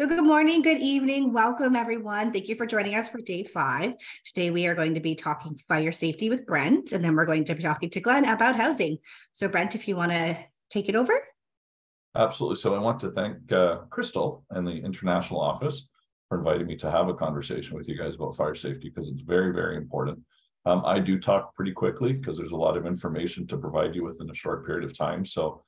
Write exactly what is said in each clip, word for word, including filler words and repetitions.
So good morning, good evening. Welcome, everyone. Thank you for joining us for day five. Today, we are going to be talking fire safety with Brent, and then we're going to be talking to Glenn about housing. So Brent, if you want to take it over. Absolutely. So I want to thank uh, Crystal and the international office for inviting me to have a conversation with you guys about fire safety, because it's very, very important. Um, I do talk pretty quickly because there's a lot of information to provide you with in a short period of time. So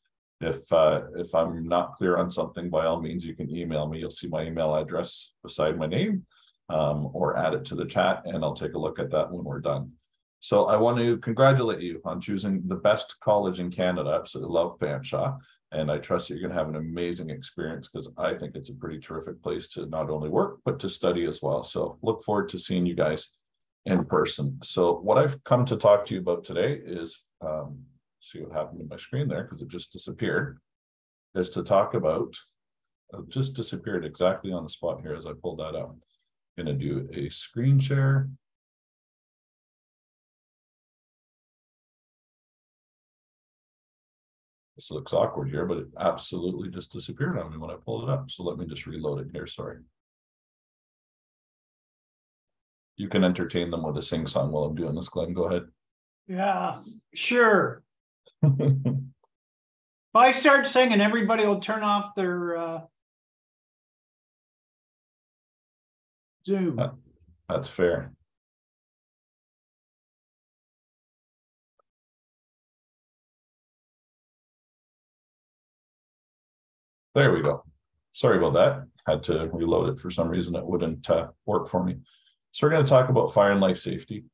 if uh, if I'm not clear on something, by all means, you can email me. You'll see my email address beside my name, um, or add it to the chat, and I'll take a look at that when we're done. So I want to congratulate you on choosing the best college in Canada. I absolutely love Fanshawe, and I trust that you're going to have an amazing experience, because I think it's a pretty terrific place to not only work, but to study as well. So look forward to seeing you guys in person. So what I've come to talk to you about today is, um, see what happened to my screen there, because it just disappeared, is to talk about, it just disappeared exactly on the spot here as I pulled that out. I'm going to do a screen share. This looks awkward here, but it absolutely just disappeared on me when I pulled it up. So let me just reload it here, sorry. You can entertain them with a sing song while I'm doing this, Glenn. Go ahead. Yeah, sure. If I start singing, everybody will turn off their uh, Zoom. That, that's fair. There we go. Sorry about that. Had to reload it for some reason. It wouldn't uh, work for me. So we're going to talk about fire and life safety.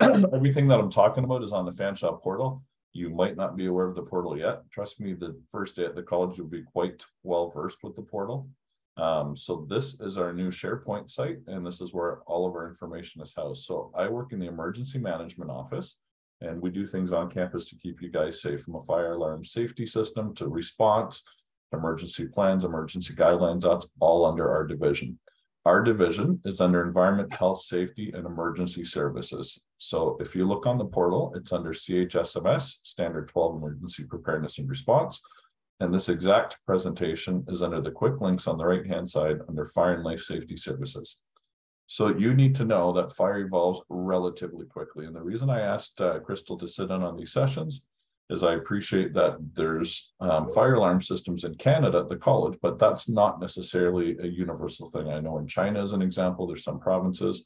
Everything that I'm talking about is on the Fanshawe portal. You might not be aware of the portal yet. Trust me, the first day at the college, you'll be quite well versed with the portal. Um, so this is our new SharePoint site, and this is where all of our information is housed. So I work in the emergency management office, and we do things on campus to keep you guys safe, from a fire alarm safety system to response, emergency plans, emergency guidelines. That's all under our division. Our division is under Environment, Health, Safety, and Emergency Services. So if you look on the portal, it's under C H S M S, Standard twelve Emergency Preparedness and Response. And this exact presentation is under the quick links on the right-hand side under Fire and Life Safety Services. So you need to know that fire evolves relatively quickly. And the reason I asked uh, Crystal to sit in on these sessions is I appreciate that there's um, fire alarm systems in Canada at the college, but that's not necessarily a universal thing. I know in China, as an example, there's some provinces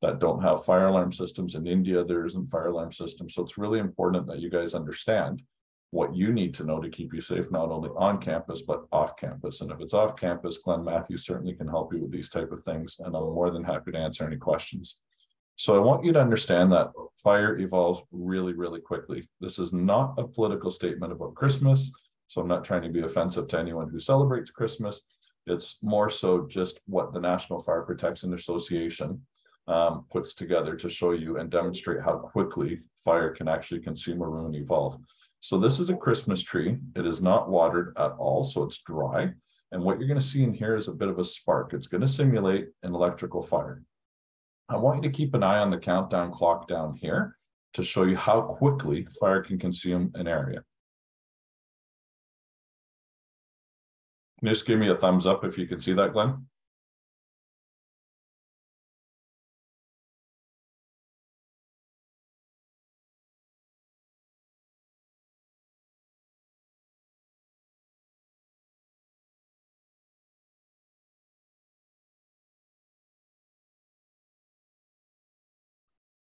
that don't have fire alarm systems. In India, there isn't fire alarm systems. So it's really important that you guys understand what you need to know to keep you safe, not only on campus, but off campus. And if it's off campus, Glenn Matthews certainly can help you with these type of things, and I'm more than happy to answer any questions. So I want you to understand that fire evolves really, really quickly. This is not a political statement about Christmas, so I'm not trying to be offensive to anyone who celebrates Christmas. It's more so just what the National Fire Protection Association um, puts together to show you and demonstrate how quickly fire can actually consume a room and evolve. So this is a Christmas tree. It is not watered at all, so it's dry. And what you're going to see in here is a bit of a spark. It's going to simulate an electrical fire. I want you to keep an eye on the countdown clock down here to show you how quickly fire can consume an area. Can you just give me a thumbs up if you can see that, Glenn?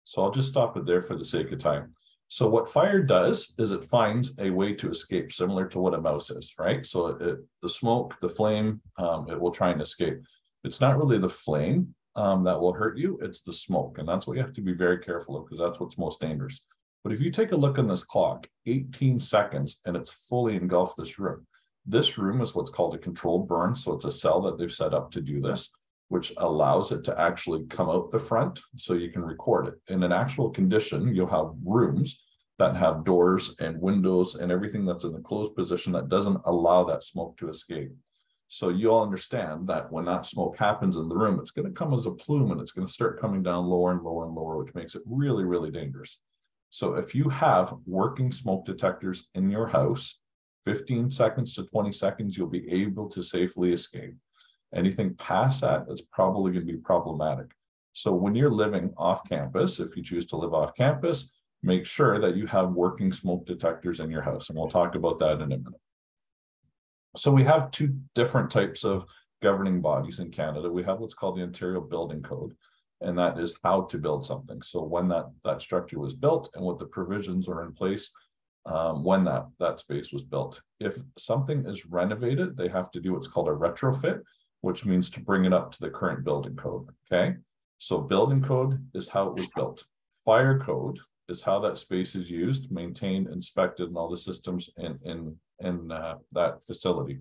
So I'll just stop it there for the sake of time. So what fire does is it finds a way to escape, similar to what a mouse is, right? So it, it, the smoke, the flame, um, it will try and escape. It's not really the flame um, that will hurt you, it's the smoke. And that's what you have to be very careful of, because that's what's most dangerous. But if you take a look on this clock, eighteen seconds, and it's fully engulfed this room. This room is what's called a controlled burn. So it's a cell that they've set up to do this, which allows it to actually come out the front so you can record it. In an actual condition, you'll have rooms that have doors and windows and everything that's in the closed position that doesn't allow that smoke to escape. So you'll understand that when that smoke happens in the room, it's going to come as a plume, and it's going to start coming down lower and lower and lower, which makes it really, really dangerous. So if you have working smoke detectors in your house, fifteen seconds to twenty seconds, you'll be able to safely escape. Anything past that, it's probably going to be problematic. So when you're living off campus, if you choose to live off campus, make sure that you have working smoke detectors in your house. And we'll talk about that in a minute. So we have two different types of governing bodies in Canada. We have what's called the Ontario Building Code, and that is how to build something. So when that, that structure was built and what the provisions are in place um, when that, that space was built. If something is renovated, they have to do what's called a retrofit, which means to bring it up to the current building code, okay? So building code is how it was built. Fire code is how that space is used, maintained, inspected, and all the systems in, in, in uh, that facility.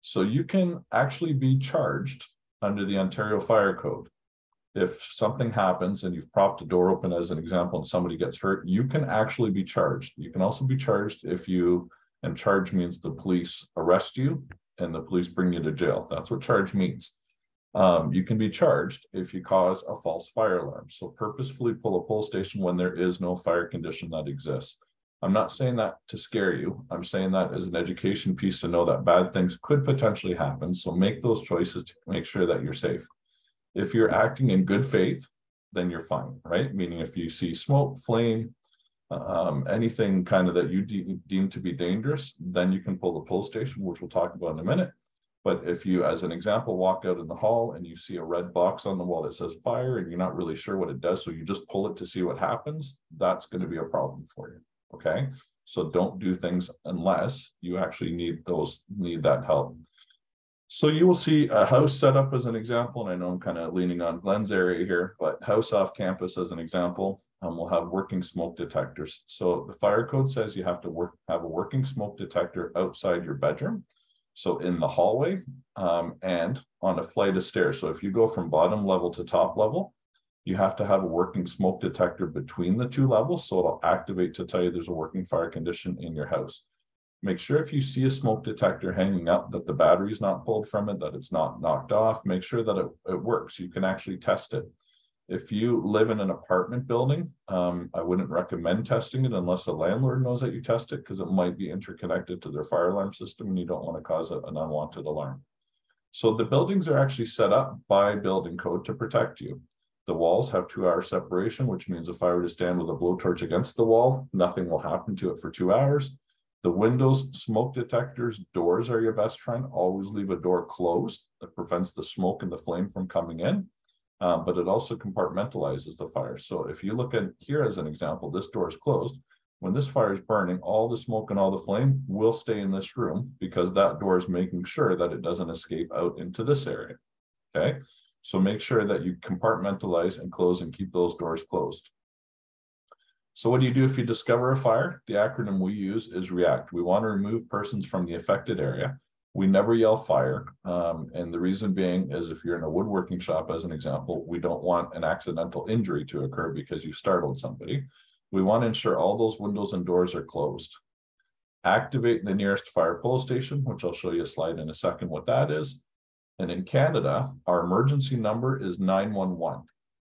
So you can actually be charged under the Ontario Fire Code. If something happens and you've propped a door open, as an example, and somebody gets hurt, you can actually be charged. You can also be charged if you, and charge means the police arrest you and the police bring you to jail. That's what charge means. Um, you can be charged if you cause a false fire alarm. So purposefully pull a pole station when there is no fire condition that exists. I'm not saying that to scare you. I'm saying that as an education piece to know that bad things could potentially happen. So make those choices to make sure that you're safe. If you're acting in good faith, then you're fine, right? Meaning if you see smoke, flame, um, anything kind of that you de- deem to be dangerous, then you can pull the pole station, which we'll talk about in a minute. But if you, as an example, walk out in the hall and you see a red box on the wall that says fire and you're not really sure what it does, so you just pull it to see what happens, that's going to be a problem for you, okay? So don't do things unless you actually need those, need that help. So you will see a house set up as an example, and I know I'm kind of leaning on Glenn's area here, but house off campus as an example, um, we'll have working smoke detectors. So the fire code says you have to work, have a working smoke detector outside your bedroom. So in the hallway um, and on a flight of stairs. So if you go from bottom level to top level, you have to have a working smoke detector between the two levels. So it'll activate to tell you there's a working fire condition in your house. Make sure if you see a smoke detector hanging up that the battery's not pulled from it, that it's not knocked off, make sure that it, it works. You can actually test it. If you live in an apartment building, um, I wouldn't recommend testing it unless the landlord knows that you test it because it might be interconnected to their fire alarm system and you don't want to cause a, an unwanted alarm. So the buildings are actually set up by building code to protect you. The walls have two hour separation, which means if I were to stand with a blowtorch against the wall, nothing will happen to it for two hours. The windows, smoke detectors, doors are your best friend. Always leave a door closed. That prevents the smoke and the flame from coming in. Um, but it also compartmentalizes the fire. So if you look at here as an example, this door is closed. When this fire is burning, all the smoke and all the flame will stay in this room because that door is making sure that it doesn't escape out into this area, okay? So make sure that you compartmentalize and close and keep those doors closed. So what do you do if you discover a fire? The acronym we use is REACT. We want to remove persons from the affected area. We never yell fire, um, and the reason being is if you're in a woodworking shop, as an example, we don't want an accidental injury to occur because you've startled somebody. We want to ensure all those windows and doors are closed. Activate the nearest fire pole station, which I'll show you a slide in a second what that is. And in Canada, our emergency number is nine one one.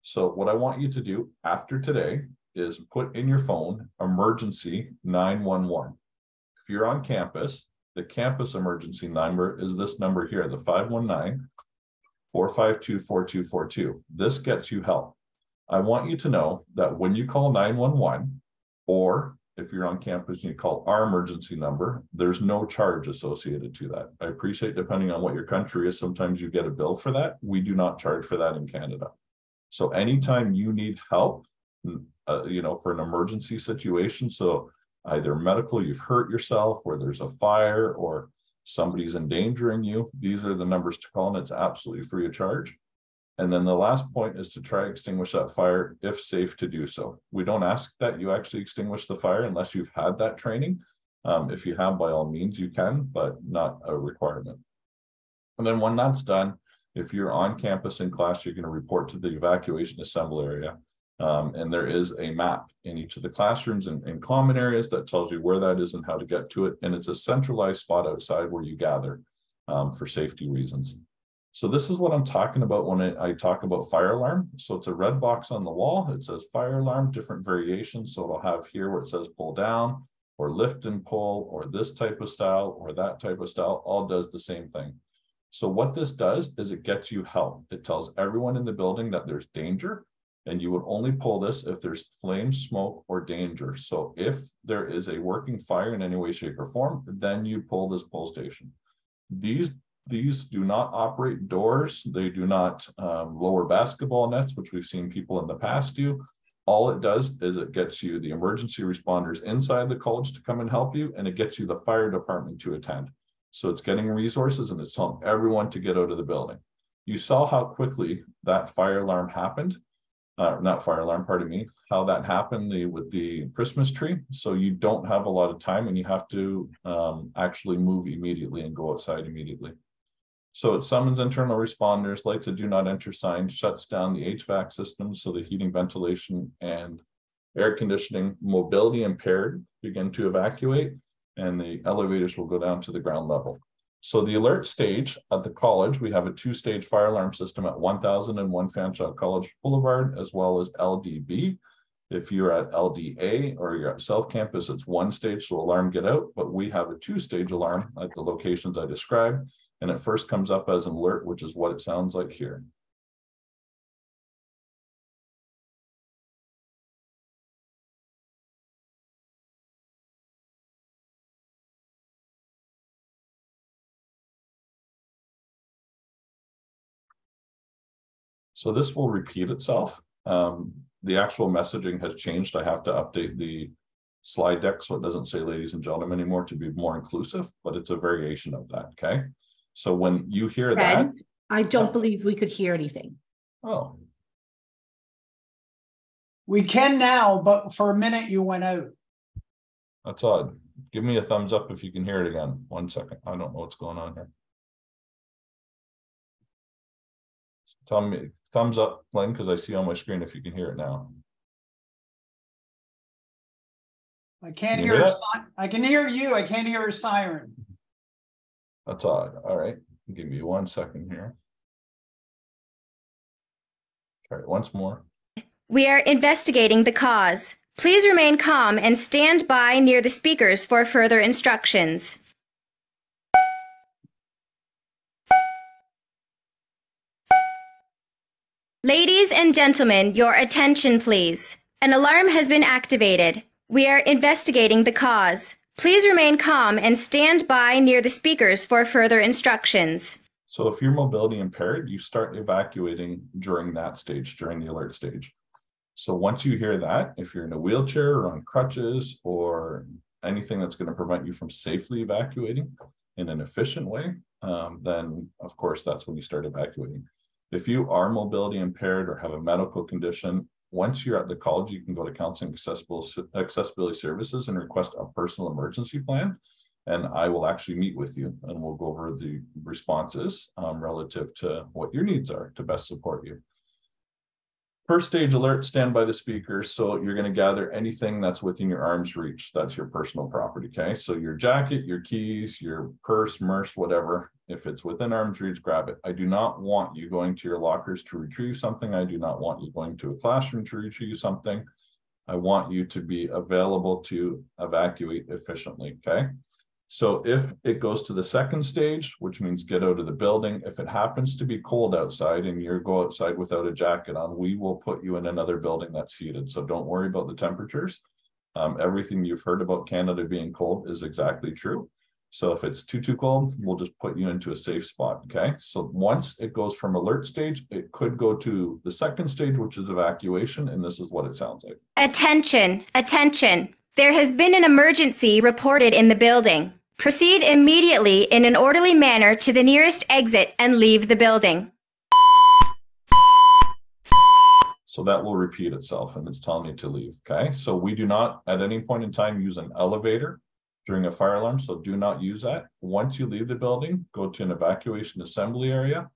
So what I want you to do after today is put in your phone, emergency nine one one. If you're on campus, the campus emergency number is this number here, the five one nine, four five two, four two four two. This gets you help. I want you to know that when you call nine one one, or if you're on campus and you call our emergency number, there's no charge associated to that. I appreciate depending on what your country is, sometimes you get a bill for that. We do not charge for that in Canada. So anytime you need help, uh, you know, for an emergency situation, so either medical, you've hurt yourself, or there's a fire, or somebody's endangering you. These are the numbers to call, and it's absolutely free of charge. And then the last point is to try to extinguish that fire if safe to do so. We don't ask that you actually extinguish the fire unless you've had that training. Um, if you have, by all means, you can, but not a requirement. And then when that's done, if you're on campus in class, you're going to report to the evacuation assembly area. Um, and there is a map in each of the classrooms and, and common areas that tells you where that is and how to get to it. And it's a centralized spot outside where you gather um, for safety reasons. So this is what I'm talking about when I, I talk about fire alarm. So it's a red box on the wall. It says fire alarm, different variations. So it'll have here where it says pull down or lift and pull or this type of style or that type of style, all does the same thing. So what this does is it gets you help. It tells everyone in the building that there's danger, and you would only pull this if there's flame, smoke, or danger. So if there is a working fire in any way, shape, or form, then you pull this pull station. These, these do not operate doors. They do not um, lower basketball nets, which we've seen people in the past do. All it does is it gets you the emergency responders inside the college to come and help you, and it gets you the fire department to attend. So it's getting resources and it's telling everyone to get out of the building. You saw how quickly that fire alarm happened. Uh, not fire alarm, pardon me, how that happened the, with the Christmas tree. So you don't have a lot of time and you have to um, actually move immediately and go outside immediately. So it summons internal responders, lights a do not enter sign, shuts down the H V A C systems, so the heating, ventilation, and air conditioning. Mobility impaired begin to evacuate, and the elevators will go down to the ground level. So the alert stage at the college, we have a two-stage fire alarm system at one thousand one Fanshawe College Boulevard, as well as L D B. If you're at L D A or you're at South Campus, it's one stage, so alarm get out. But we have a two-stage alarm at the locations I described, and it first comes up as an alert, which is what it sounds like here. So this will repeat itself. Um, the actual messaging has changed. I have to update the slide deck so it doesn't say ladies and gentlemen anymore to be more inclusive, but it's a variation of that, okay? So when you hear Fred, that- I don't believe we could hear anything. Oh. We can now, but for a minute you went out. That's odd. Give me a thumbs up if you can hear it again. One second, I don't know what's going on here. Tell me, thumbs up, Glenn, because I see on my screen if you can hear it now. I can't hear, hear I can hear you. I can't hear a siren. That's odd. All right. Give me one second here. All right, once more. We are investigating the cause. Please remain calm and stand by near the speakers for further instructions. Ladies and gentlemen, your attention, please. An alarm has been activated. We are investigating the cause. Please remain calm and stand by near the speakers for further instructions. So if you're mobility impaired, you start evacuating during that stage, during the alert stage. So once you hear that, if you're in a wheelchair or on crutches or anything that's going to prevent you from safely evacuating in an efficient way, um, then of course that's when you start evacuating. If you are mobility impaired or have a medical condition, once you're at the college, you can go to Counseling Accessibility Services and request a personal emergency plan. And I will actually meet with you and we'll go over the responses um, relative to what your needs are to best support you. First stage alert, stand by the speaker. So you're going to gather anything that's within your arm's reach. That's your personal property, okay? So your jacket, your keys, your purse, merch, whatever. If it's within arm's reach, grab it. I do not want you going to your lockers to retrieve something. I do not want you going to a classroom to retrieve something. I want you to be available to evacuate efficiently, okay? So if it goes to the second stage, which means get out of the building, if it happens to be cold outside and you go outside without a jacket on, we will put you in another building that's heated. So don't worry about the temperatures. Um, everything you've heard about Canada being cold is exactly true. So if it's too, too cold, we'll just put you into a safe spot, okay? So once it goes from alert stage, it could go to the second stage, which is evacuation, and this is what it sounds like. Attention, attention. There has been an emergency reported in the building. Proceed immediately in an orderly manner to the nearest exit and leave the building. So that will repeat itself and it's telling me to leave, okay? So we do not at any point in time use an elevator during a fire alarm, so do not use that. Once you leave the building, go to an evacuation assembly area.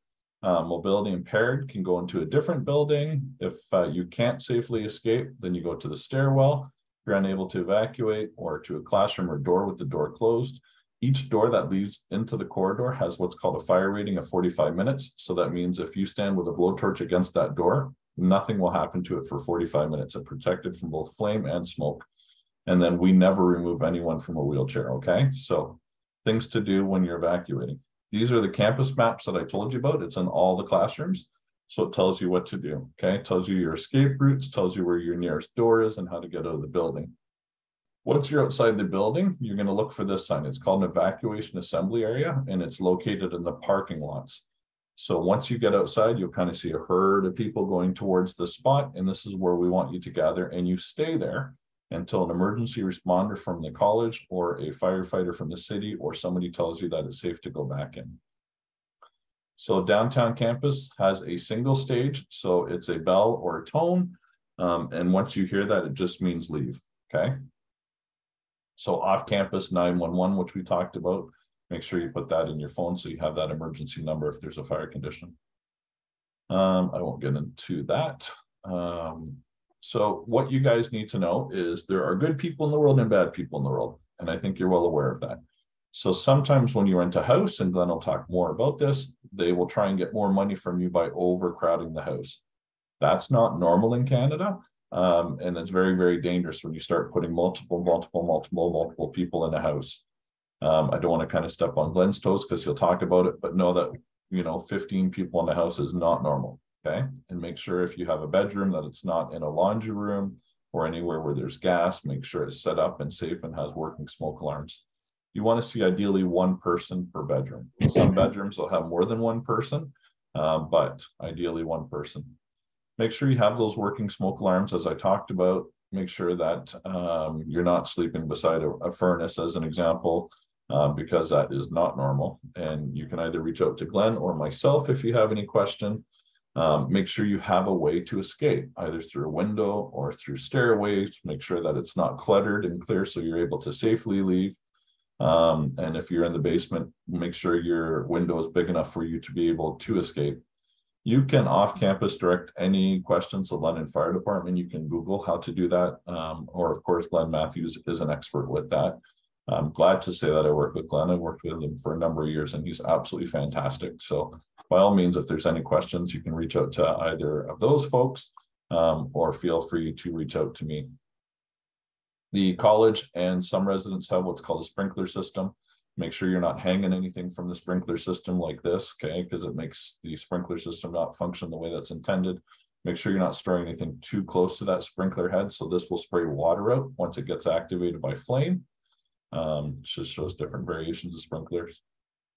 Uh, mobility impaired can go into a different building. If uh, you can't safely escape, then you go to the stairwell. You're unable to evacuate, or to a classroom or door with the door closed. Each door that leads into the corridor has what's called a fire rating of forty-five minutes. So that means if you stand with a blowtorch against that door, nothing will happen to it for forty-five minutes. It's protected from both flame and smoke. And then we never remove anyone from a wheelchair, okay? So things to do when you're evacuating. These are the campus maps that I told you about. It's in all the classrooms. So it tells you what to do, okay? It tells you your escape routes, tells you where your nearest door is and how to get out of the building. Once you're outside the building, you're gonna look for this sign. It's called an evacuation assembly area, and it's located in the parking lots. So once you get outside, you'll kind of see a herd of people going towards the spot, and this is where we want you to gather, and you stay there until an emergency responder from the college or a firefighter from the city or somebody tells you that it's safe to go back in. So downtown campus has a single stage, so it's a bell or a tone, um, and once you hear that, it just means leave, okay? So off-campus nine one one, which we talked about, make sure you put that in your phone so you have that emergency number if there's a fire condition. Um, I won't get into that. Um, so what you guys need to know is there are good people in the world and bad people in the world, and I think you're well aware of that. So sometimes when you rent a house, and Glenn will talk more about this, they will try and get more money from you by overcrowding the house. That's not normal in Canada. Um, and it's very, very dangerous when you start putting multiple, multiple, multiple, multiple people in a house. Um, I don't want to kind of step on Glenn's toes because he'll talk about it, but know that, you know, fifteen people in the house is not normal. Okay. And make sure if you have a bedroom that it's not in a laundry room or anywhere where there's gas, make sure it's set up and safe and has working smoke alarms. You want to see ideally one person per bedroom. Some bedrooms will have more than one person, um, but ideally one person. Make sure you have those working smoke alarms, as I talked about. Make sure that um, you're not sleeping beside a, a furnace, as an example, uh, because that is not normal. And you can either reach out to Glenn or myself if you have any question. Um, make sure you have a way to escape, either through a window or through stairways. Make sure that it's not cluttered and clear so you're able to safely leave. Um, and if you're in the basement, make sure your window is big enough for you to be able to escape. You can off-campus direct any questions to London Fire Department. You can Google how to do that. Um, or of course, Glenn Matthews is an expert with that. I'm glad to say that I work with Glenn. I worked with him for a number of years and he's absolutely fantastic. So by all means, if there's any questions, you can reach out to either of those folks um, or feel free to reach out to me. The college and some residents have what's called a sprinkler system. Make sure you're not hanging anything from the sprinkler system like this, okay? Because it makes the sprinkler system not function the way that's intended. Make sure you're not storing anything too close to that sprinkler head. So this will spray water out once it gets activated by flame. Um, it just shows different variations of sprinklers.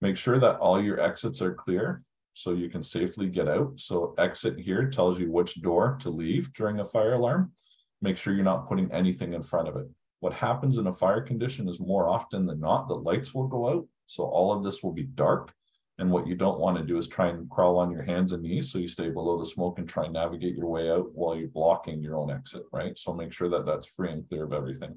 Make sure that all your exits are clear so you can safely get out. So exit here tells you which door to leave during a fire alarm. Make sure you're not putting anything in front of it. What happens in a fire condition is more often than not, the lights will go out. So all of this will be dark. And what you don't want to do is try and crawl on your hands and knees so you stay below the smoke and try and navigate your way out while you're blocking your own exit, right? So make sure that that's free and clear of everything.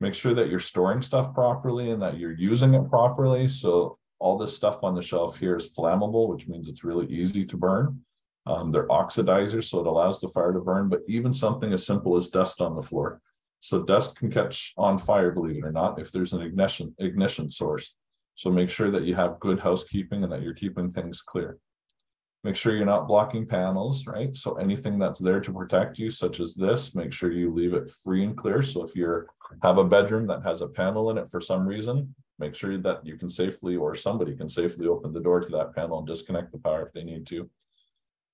Make sure that you're storing stuff properly and that you're using it properly. So all this stuff on the shelf here is flammable, which means it's really easy to burn. Um, they're oxidizers, so it allows the fire to burn, but even something as simple as dust on the floor. So dust can catch on fire, believe it or not, if there's an ignition, ignition source. So make sure that you have good housekeeping and that you're keeping things clear. Make sure you're not blocking panels, right? So anything that's there to protect you, such as this, make sure you leave it free and clear. So if you have a bedroom that has a panel in it for some reason, make sure that you can safely, or somebody can safely open the door to that panel and disconnect the power if they need to.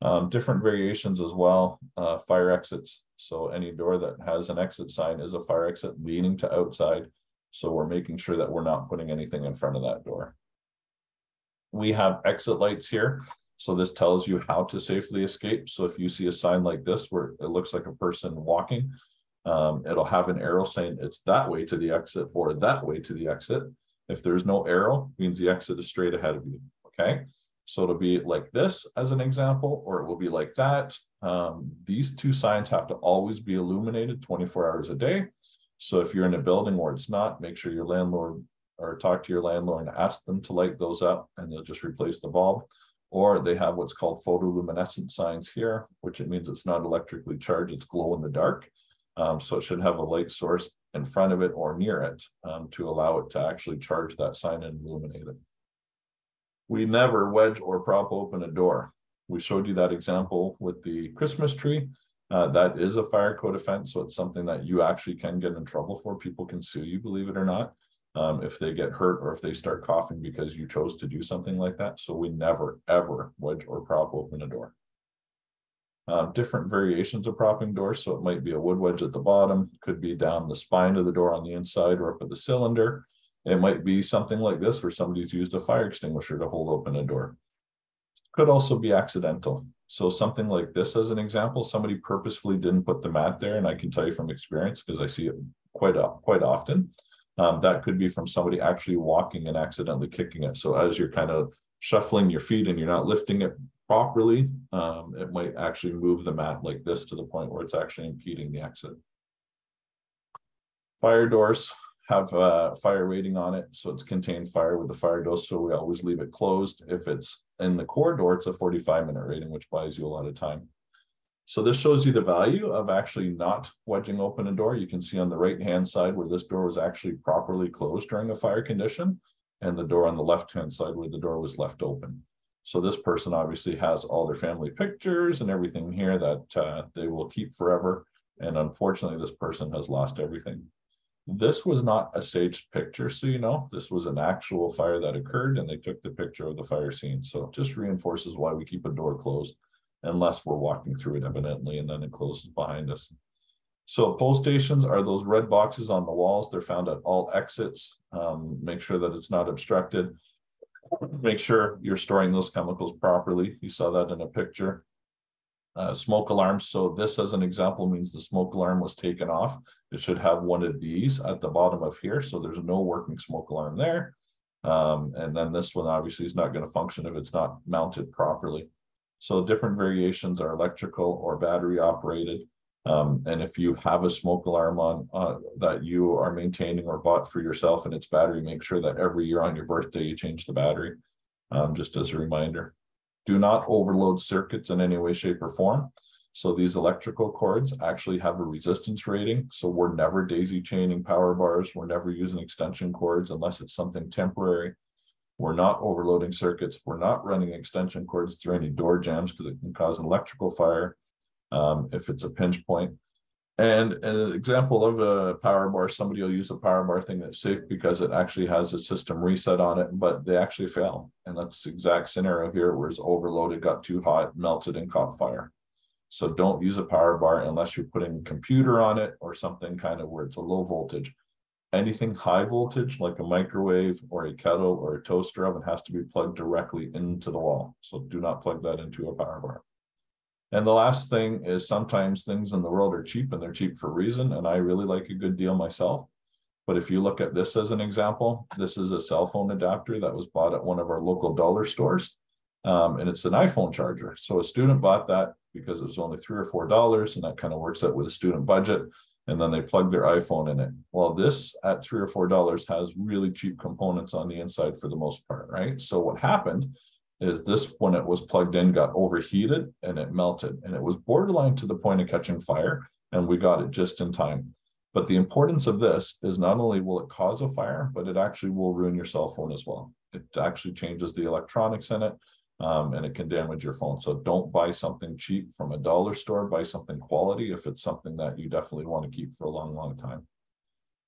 Um, different variations as well, uh, fire exits. So any door that has an exit sign is a fire exit leading to outside. So we're making sure that we're not putting anything in front of that door. We have exit lights here. So this tells you how to safely escape. So if you see a sign like this, where it looks like a person walking, um, it'll have an arrow saying it's that way to the exit or that way to the exit. If there's no arrow, it means the exit is straight ahead of you, okay? So it'll be like this as an example, or it will be like that. Um, these two signs have to always be illuminated twenty-four hours a day. So if you're in a building where it's not, make sure your landlord or talk to your landlord and ask them to light those up and they'll just replace the bulb. Or they have what's called photoluminescent signs here, which it means it's not electrically charged, it's glow in the dark. Um, so it should have a light source in front of it or near it um, to allow it to actually charge that sign and illuminate it. We never wedge or prop open a door. We showed you that example with the Christmas tree. Uh, that is a fire code offense, so it's something that you actually can get in trouble for. People can sue you, believe it or not. um, if they get hurt or if they start coughing because you chose to do something like that. So we never, ever wedge or prop open a door. Um, different variations of propping doors. So it might be a wood wedge at the bottom, could be down the spine of the door on the inside or up at the cylinder. It might be something like this where somebody's used a fire extinguisher to hold open a door. Could also be accidental. So something like this as an example, somebody purposefully didn't put the mat there. And I can tell you from experience, because I see it quite, up, quite often, um, that could be from somebody actually walking and accidentally kicking it. So as you're kind of shuffling your feet and you're not lifting it properly, um, it might actually move the mat like this to the point where it's actually impeding the exit. Fire doors have uh, fire rating on it, so it's contained fire with the fire dose, so we always leave it closed. If it's in the corridor, it's a forty-five minute rating, which buys you a lot of time. So this shows you the value of actually not wedging open a door. You can see on the right-hand side where this door was actually properly closed during a fire condition, and the door on the left-hand side where the door was left open. So this person obviously has all their family pictures and everything here that uh, they will keep forever. And unfortunately, this person has lost everything. This was not a staged picture, so you know, this was an actual fire that occurred and they took the picture of the fire scene. So it just reinforces why we keep a door closed unless we're walking through it evidently, and then it closes behind us. So pole stations are those red boxes on the walls. They're found at all exits. Um, make sure that it's not obstructed. Make sure you're storing those chemicals properly. You saw that in a picture. Uh, smoke alarms. So this, as an example, means the smoke alarm was taken off. It should have one of these at the bottom of here. So there's no working smoke alarm there. Um, and then this one obviously is not going to function if it's not mounted properly. So different variations are electrical or battery operated. Um, and if you have a smoke alarm on uh, that you are maintaining or bought for yourself and its battery, make sure that every year on your birthday you change the battery, um, just as a reminder. Do not overload circuits in any way, shape, or form. So these electrical cords actually have a resistance rating. So we're never daisy chaining power bars. We're never using extension cords unless it's something temporary. We're not overloading circuits. We're not running extension cords through any door jams because it can cause an electrical fire um, if it's a pinch point. And an example of a power bar, somebody will use a power bar thing that's safe because it actually has a system reset on it, but they actually fail. And that's the exact scenario here where it's overloaded, got too hot, melted, and caught fire. So don't use a power bar unless you're putting a computer on it or something kind of where it's a low voltage. Anything high voltage like a microwave or a kettle or a toaster oven has to be plugged directly into the wall. So do not plug that into a power bar. And the last thing is sometimes things in the world are cheap, and they're cheap for a reason. And I really like a good deal myself. But if you look at this as an example, this is a cell phone adapter that was bought at one of our local dollar stores. Um, and it's an iPhone charger. So a student bought that because it was only three or four dollars. And that kind of works out with a student budget. And then they plug their iPhone in it. Well, this at three or four dollars has really cheap components on the inside for the most part, right? So what happened is this, when it was plugged in, got overheated and it melted, and it was borderline to the point of catching fire, and we got it just in time. But the importance of this is not only will it cause a fire, but it actually will ruin your cell phone as well. It actually changes the electronics in it, um, and it can damage your phone. So don't buy something cheap from a dollar store. Buy something quality if it's something that you definitely want to keep for a long, long time.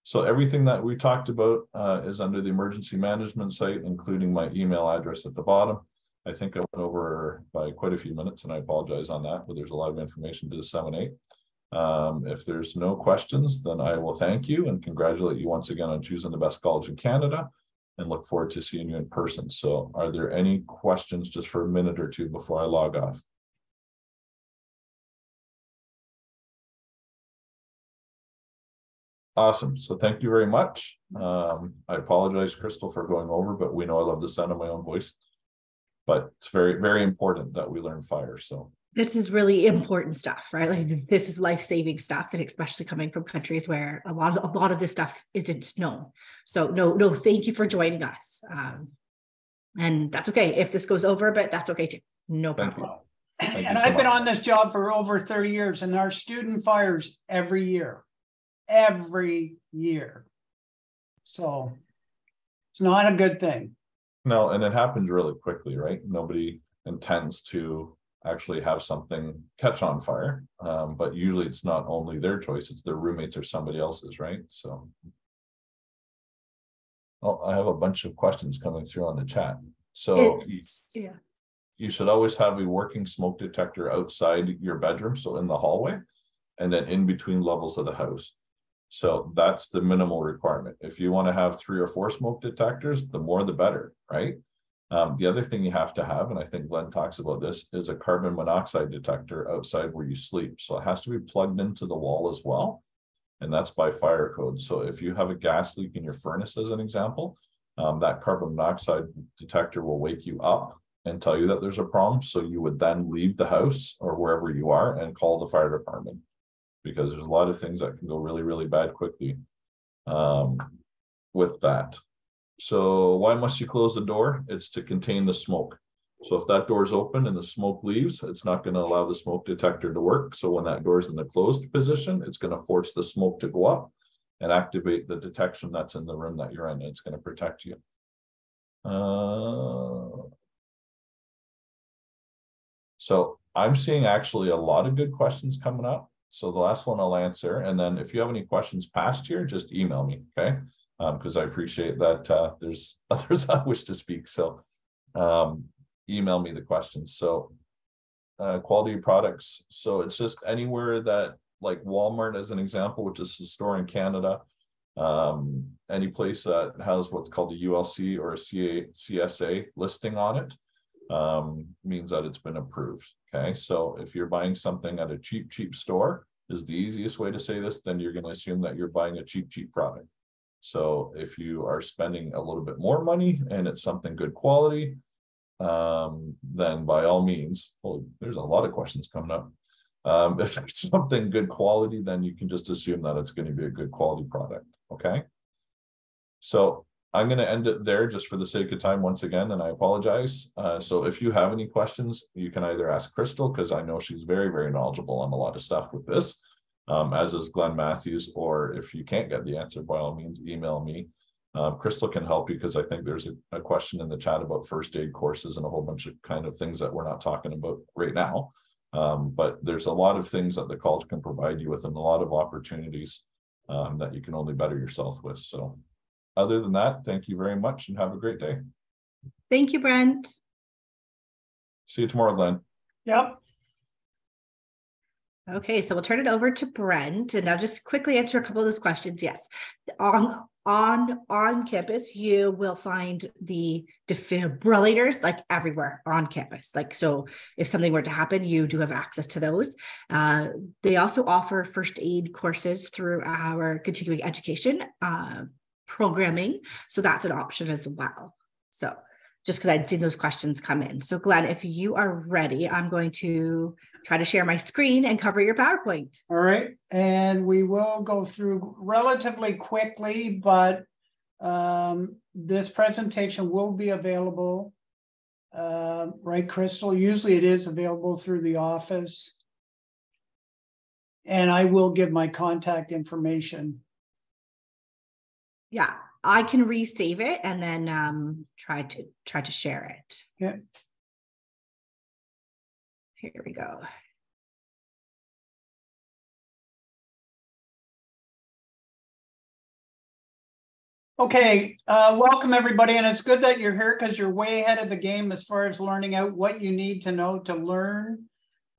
So everything that we talked about uh, is under the emergency management site, including my email address at the bottom. I think I went over by quite a few minutes, and I apologize on that, but there's a lot of information to disseminate. Um, if there's no questions, then I will thank you and congratulate you once again on choosing the best college in Canada, and look forward to seeing you in person. So are there any questions just for a minute or two before I log off? Awesome. So thank you very much. Um, I apologize, Crystal, for going over, but we know I love the sound of my own voice. But it's very, very important that we learn fire. So this is really important stuff, right? Like this is life-saving stuff, and especially coming from countries where a lot of a lot of this stuff isn't known. So no, no, thank you for joining us. Um, and that's okay if this goes over, but that's okay too. No problem. Thank you. Thank and so I've much. been on this job for over thirty years, and our student fires every year, every year. So it's not a good thing. No, and it happens really quickly, right? Nobody intends to actually have something catch on fire, um, but usually it's not only their choice, it's their roommates or somebody else's, right? So Well, I have a bunch of questions coming through on the chat. So you, yeah. you should always have a working smoke detector outside your bedroom, so in the hallway, and then in between levels of the house. So that's the minimal requirement. If you want to have three or four smoke detectors, the more the better, right? Um, the other thing you have to have, and I think Glenn talks about this, is a carbon monoxide detector outside where you sleep. So it has to be plugged into the wall as well. And that's by fire code. So if you have a gas leak in your furnace, as an example, um, that carbon monoxide detector will wake you up and tell you that there's a problem. So you would then leave the house or wherever you are and call the fire department, because there's a lot of things that can go really, really bad quickly um, with that. So why must you close the door? It's to contain the smoke. So if that door is open and the smoke leaves, it's not going to allow the smoke detector to work. So when that door is in the closed position, it's going to force the smoke to go up and activate the detection that's in the room that you're in. It's going to protect you. Uh, so I'm seeing actually a lot of good questions coming up. So the last one I'll answer. And then if you have any questions past here, just email me, okay? Because um, I appreciate that uh, there's others that wish to speak. So um, email me the questions. So uh, quality products. So it's just anywhere that, like Walmart as an example, which is a store in Canada, um, any place that has what's called a U L C or a C A, C S A listing on it um, means that it's been approved. Okay, so if you're buying something at a cheap, cheap store is the easiest way to say this, then you're going to assume that you're buying a cheap, cheap product. So if you are spending a little bit more money and it's something good quality, um, then by all means, well, there's a lot of questions coming up. Um, if it's something good quality, then you can just assume that it's going to be a good quality product. Okay. So I'm going to end it there just for the sake of time once again, and I apologize. Uh, so if you have any questions, you can either ask Crystal, because I know she's very, very knowledgeable on a lot of stuff with this, um, as is Glenn Matthews, or if you can't get the answer, by all means, email me. Uh, Crystal can help you, because I think there's a, a question in the chat about first aid courses and a whole bunch of kind of things that we're not talking about right now. Um, but there's a lot of things that the college can provide you with, and a lot of opportunities um, that you can only better yourself with. So other than that, thank you very much and have a great day. Thank you, Brent. See you tomorrow, Glenn. Yep. Okay, so we'll turn it over to Brent, and I'll just quickly answer a couple of those questions. Yes, on on on campus, you will find the defibrillators like everywhere on campus. Like, so if something were to happen, you do have access to those. Uh, they also offer first aid courses through our continuing education uh, programming, so that's an option as well. So just because I'd seen those questions come in. So Glenn, if you are ready, I'm going to try to share my screen and cover your PowerPoint. All right, and we will go through relatively quickly, but um, this presentation will be available, uh, right, Crystal? Usually it is available through the office, and I will give my contact information. Yeah. I can resave it and then um, try to try to share it. Yeah. Here we go. Okay, uh, welcome everybody, and it's good that you're here because you're way ahead of the game as far as learning out what you need to know to learn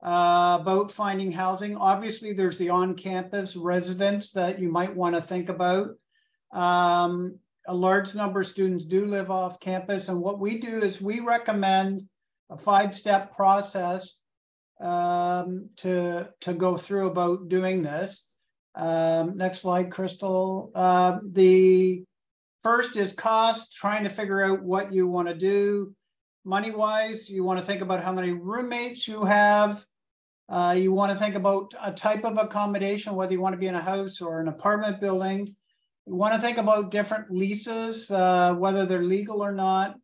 uh, about finding housing. Obviously, there's the on-campus residence that you might want to think about. Um, a large number of students do live off campus, and what we do is we recommend a five-step process um, to, to go through about doing this. Um, next slide, Crystal. Uh, the first is cost, trying to figure out what you want to do. Money-wise, you want to think about how many roommates you have. Uh, you want to think about a type of accommodation, whether you want to be in a house or an apartment building. You want to think about different leases, uh, whether they're legal or not,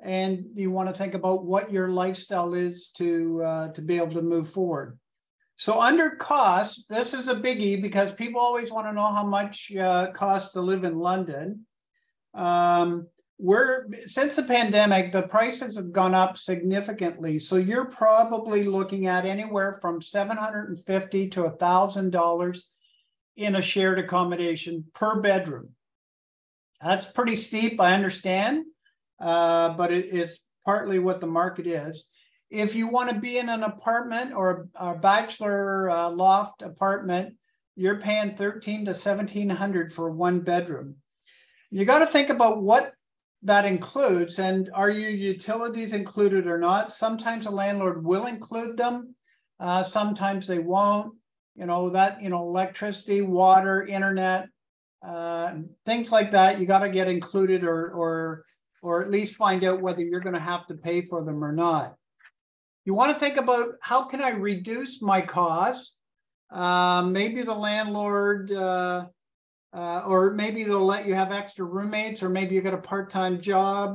and you want to think about what your lifestyle is to, uh, to be able to move forward. So under cost, this is a biggie because people always want to know how much uh, it costs to live in London. Um, we're, since the pandemic, the prices have gone up significantly. So you're probably looking at anywhere from seven hundred fifty dollars to one thousand dollars in a shared accommodation per bedroom. That's pretty steep, I understand, uh, but it, it's partly what the market is. If you want to be in an apartment or a bachelor uh, loft apartment, you're paying thirteen to seventeen hundred for one bedroom. You got to think about what that includes, and are your utilities included or not? Sometimes a landlord will include them, uh, sometimes they won't. You know that you know electricity, water, internet, uh, things like that. You got to get included, or or or at least find out whether you're going to have to pay for them or not. You want to think about, how can I reduce my costs? Uh, maybe the landlord. Uh, Uh, or maybe they'll let you have extra roommates, or maybe you got a part-time job.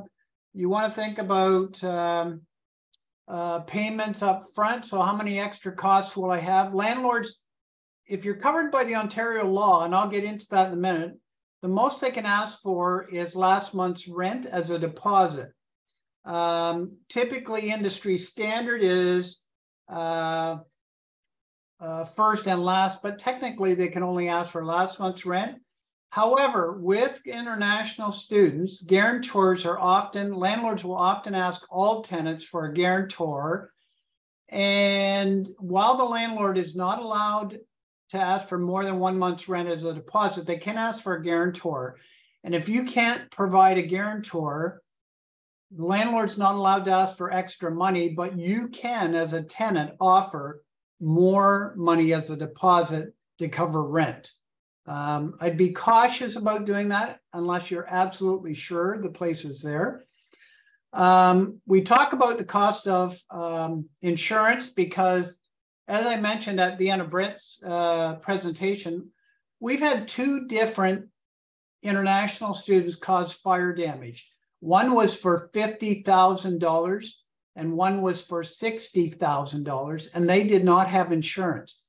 You want to think about um, uh, payments up front. So how many extra costs will I have? Landlords, if you're covered by the Ontario law, and I'll get into that in a minute, the most they can ask for is last month's rent as a deposit. Um, typically, industry standard is uh, uh, first and last, but technically they can only ask for last month's rent. However, with international students, guarantors are often, landlords will often ask all tenants for a guarantor. And while the landlord is not allowed to ask for more than one month's rent as a deposit, they can ask for a guarantor. And if you can't provide a guarantor, the landlord's not allowed to ask for extra money, but you can, as a tenant, offer more money as a deposit to cover rent. Um, I'd be cautious about doing that unless you're absolutely sure the place is there. Um, we talk about the cost of um, insurance because, as I mentioned at the end of Britt's uh, presentation, we've had two different international students cause fire damage. One was for fifty thousand dollars and one was for sixty thousand dollars, and they did not have insurance.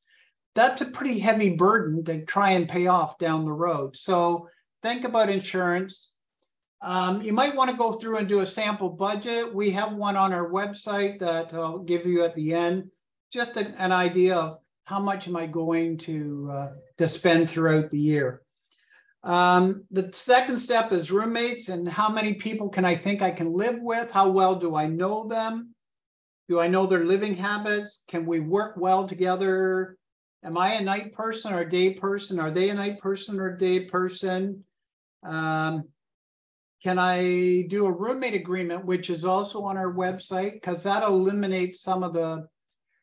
That's a pretty heavy burden to try and pay off down the road. So think about insurance. Um, you might want to go through and do a sample budget. We have one on our website that I'll give you at the end, just a, an idea of how much am I going to, uh, to spend throughout the year. Um, the second step is roommates, and how many people can I think I can live with? How well do I know them? Do I know their living habits? Can we work well together? Am I a night person or a day person? Are they a night person or a day person? Um, can I do a roommate agreement, which is also on our website, because that eliminates some of the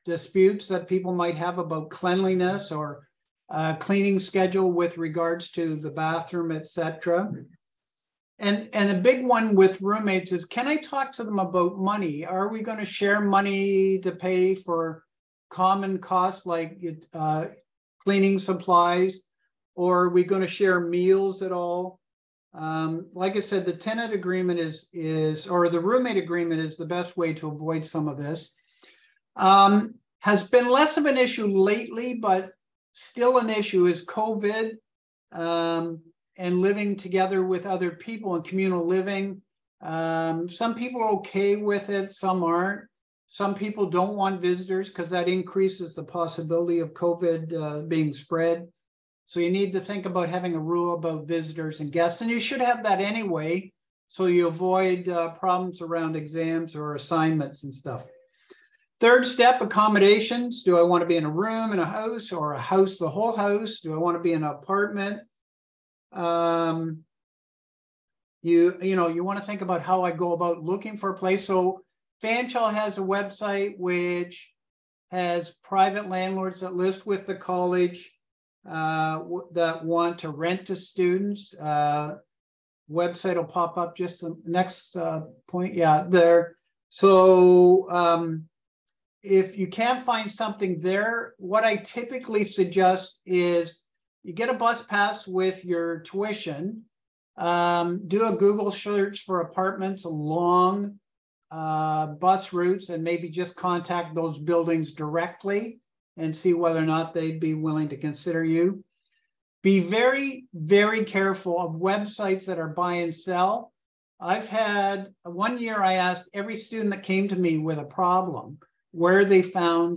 disputes that people might have about cleanliness or uh, cleaning schedule with regards to the bathroom, et cetera. And, and a big one with roommates is, can I talk to them about money? Are we going to share money to pay for common costs like uh, cleaning supplies, or are we going to share meals at all? Um, like I said, the tenant agreement is, is, or the roommate agreement is the best way to avoid some of this. Um, has been less of an issue lately, but still an issue is COVID um, and living together with other people and communal living. Um, some people are okay with it, some aren't. Some people don't want visitors because that increases the possibility of COVID uh, being spread. So you need to think about having a rule about visitors and guests, and you should have that anyway, so you avoid uh, problems around exams or assignments and stuff. Third step, accommodations. Do I want to be in a room, in a house, or a house, the whole house? Do I want to be in an apartment? Um, you, you know, you want to think about how I go about looking for a place. So Fanshawe has a website which has private landlords that list with the college uh, that want to rent to students. Uh, website will pop up just the next uh, point. Yeah, there. So um, if you can't find something there, what I typically suggest is you get a bus pass with your tuition, um, do a Google search for apartments along Uh, bus routes, and maybe just contact those buildings directly and see whether or not they'd be willing to consider you. Be very, very careful of websites that are buy and sell. I've had, one year I asked every student that came to me with a problem where they found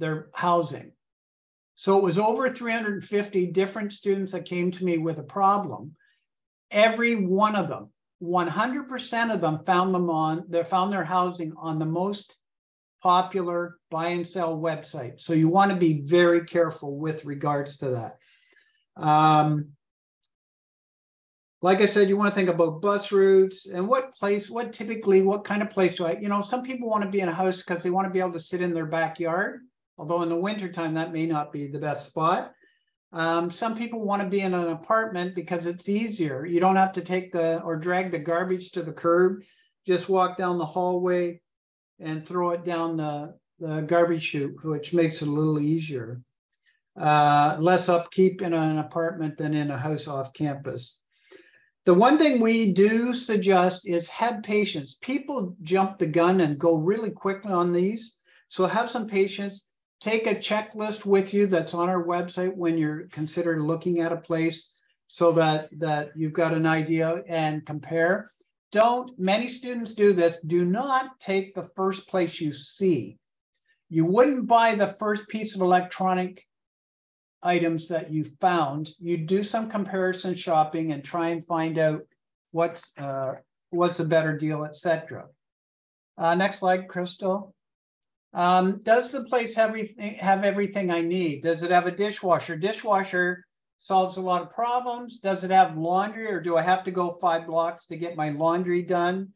their housing. So it was over three hundred fifty different students that came to me with a problem. Every one of them, one hundred percent of them found them on, they found their housing on the most popular buy and sell website. So you want to be very careful with regards to that. Um, like I said, you want to think about bus routes and what place, what typically, what kind of place do I, you know, some people want to be in a house because they want to be able to sit in their backyard, although in the wintertime, that may not be the best spot. Um, some people want to be in an apartment because it's easier. You don't have to take the, or drag the garbage to the curb, just walk down the hallway and throw it down the, the garbage chute, which makes it a little easier. Uh, less upkeep in an apartment than in a house off campus. The one thing we do suggest is have patience. People jump the gun and go really quickly on these. So have some patience. Take a checklist with you that's on our website when you're considering looking at a place so that, that you've got an idea and compare. Don't, many students do this, do not take the first place you see. You wouldn't buy the first piece of electronic items that you found. You do some comparison shopping and try and find out what's, uh, what's a better deal, et cetera. Uh, next slide, Crystal. Um, does the place have everything, have everything I need? Does it have a dishwasher? Dishwasher solves a lot of problems. Does it have laundry, or do I have to go five blocks to get my laundry done?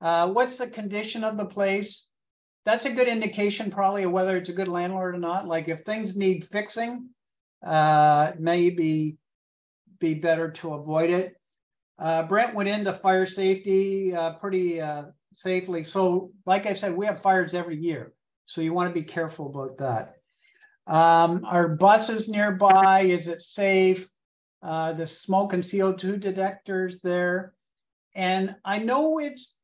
Uh, what's the condition of the place? That's a good indication probably of whether it's a good landlord or not. Like if things need fixing, uh, maybe be better to avoid it. Uh, Brent went into fire safety uh, pretty uh, safely. So like I said, we have fires every year. So you want to be careful about that. Um, are buses nearby? Is it safe? Uh, the smoke and C O two detectors there. And I know it's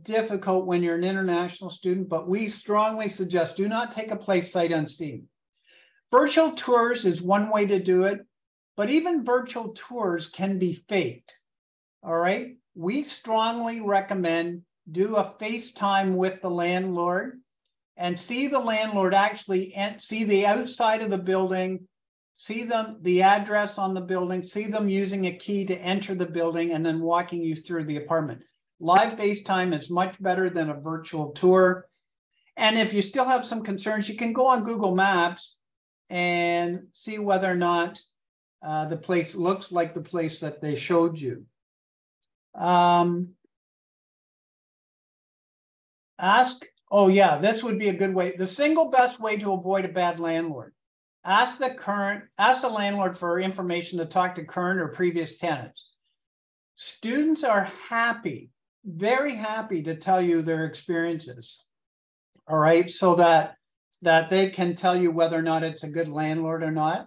difficult when you're an international student, but we strongly suggest do not take a place sight unseen. Virtual tours is one way to do it, but even virtual tours can be faked. All right. We strongly recommend do a FaceTime with the landlord and see the landlord actually, and see the outside of the building, see them, the address on the building, see them using a key to enter the building and then walking you through the apartment. Live FaceTime is much better than a virtual tour. And if you still have some concerns, you can go on Google Maps and see whether or not uh, the place looks like the place that they showed you. Um, ask, oh yeah, this would be a good way. The single best way to avoid a bad landlord. Ask the current, ask the landlord for information to talk to current or previous tenants. Students are happy, very happy to tell you their experiences, all right, so that, that they can tell you whether or not it's a good landlord or not.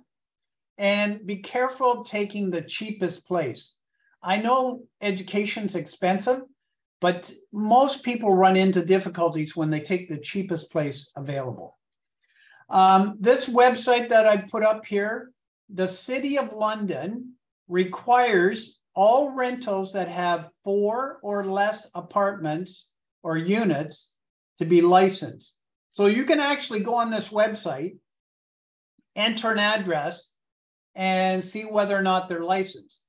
And be careful of taking the cheapest place. I know education's expensive, but most people run into difficulties when they take the cheapest place available. Um, this website that I put up here, the City of London requires all rentals that have four or less apartments or units to be licensed. So you can actually go on this website, enter an address, and see whether or not they're licensed.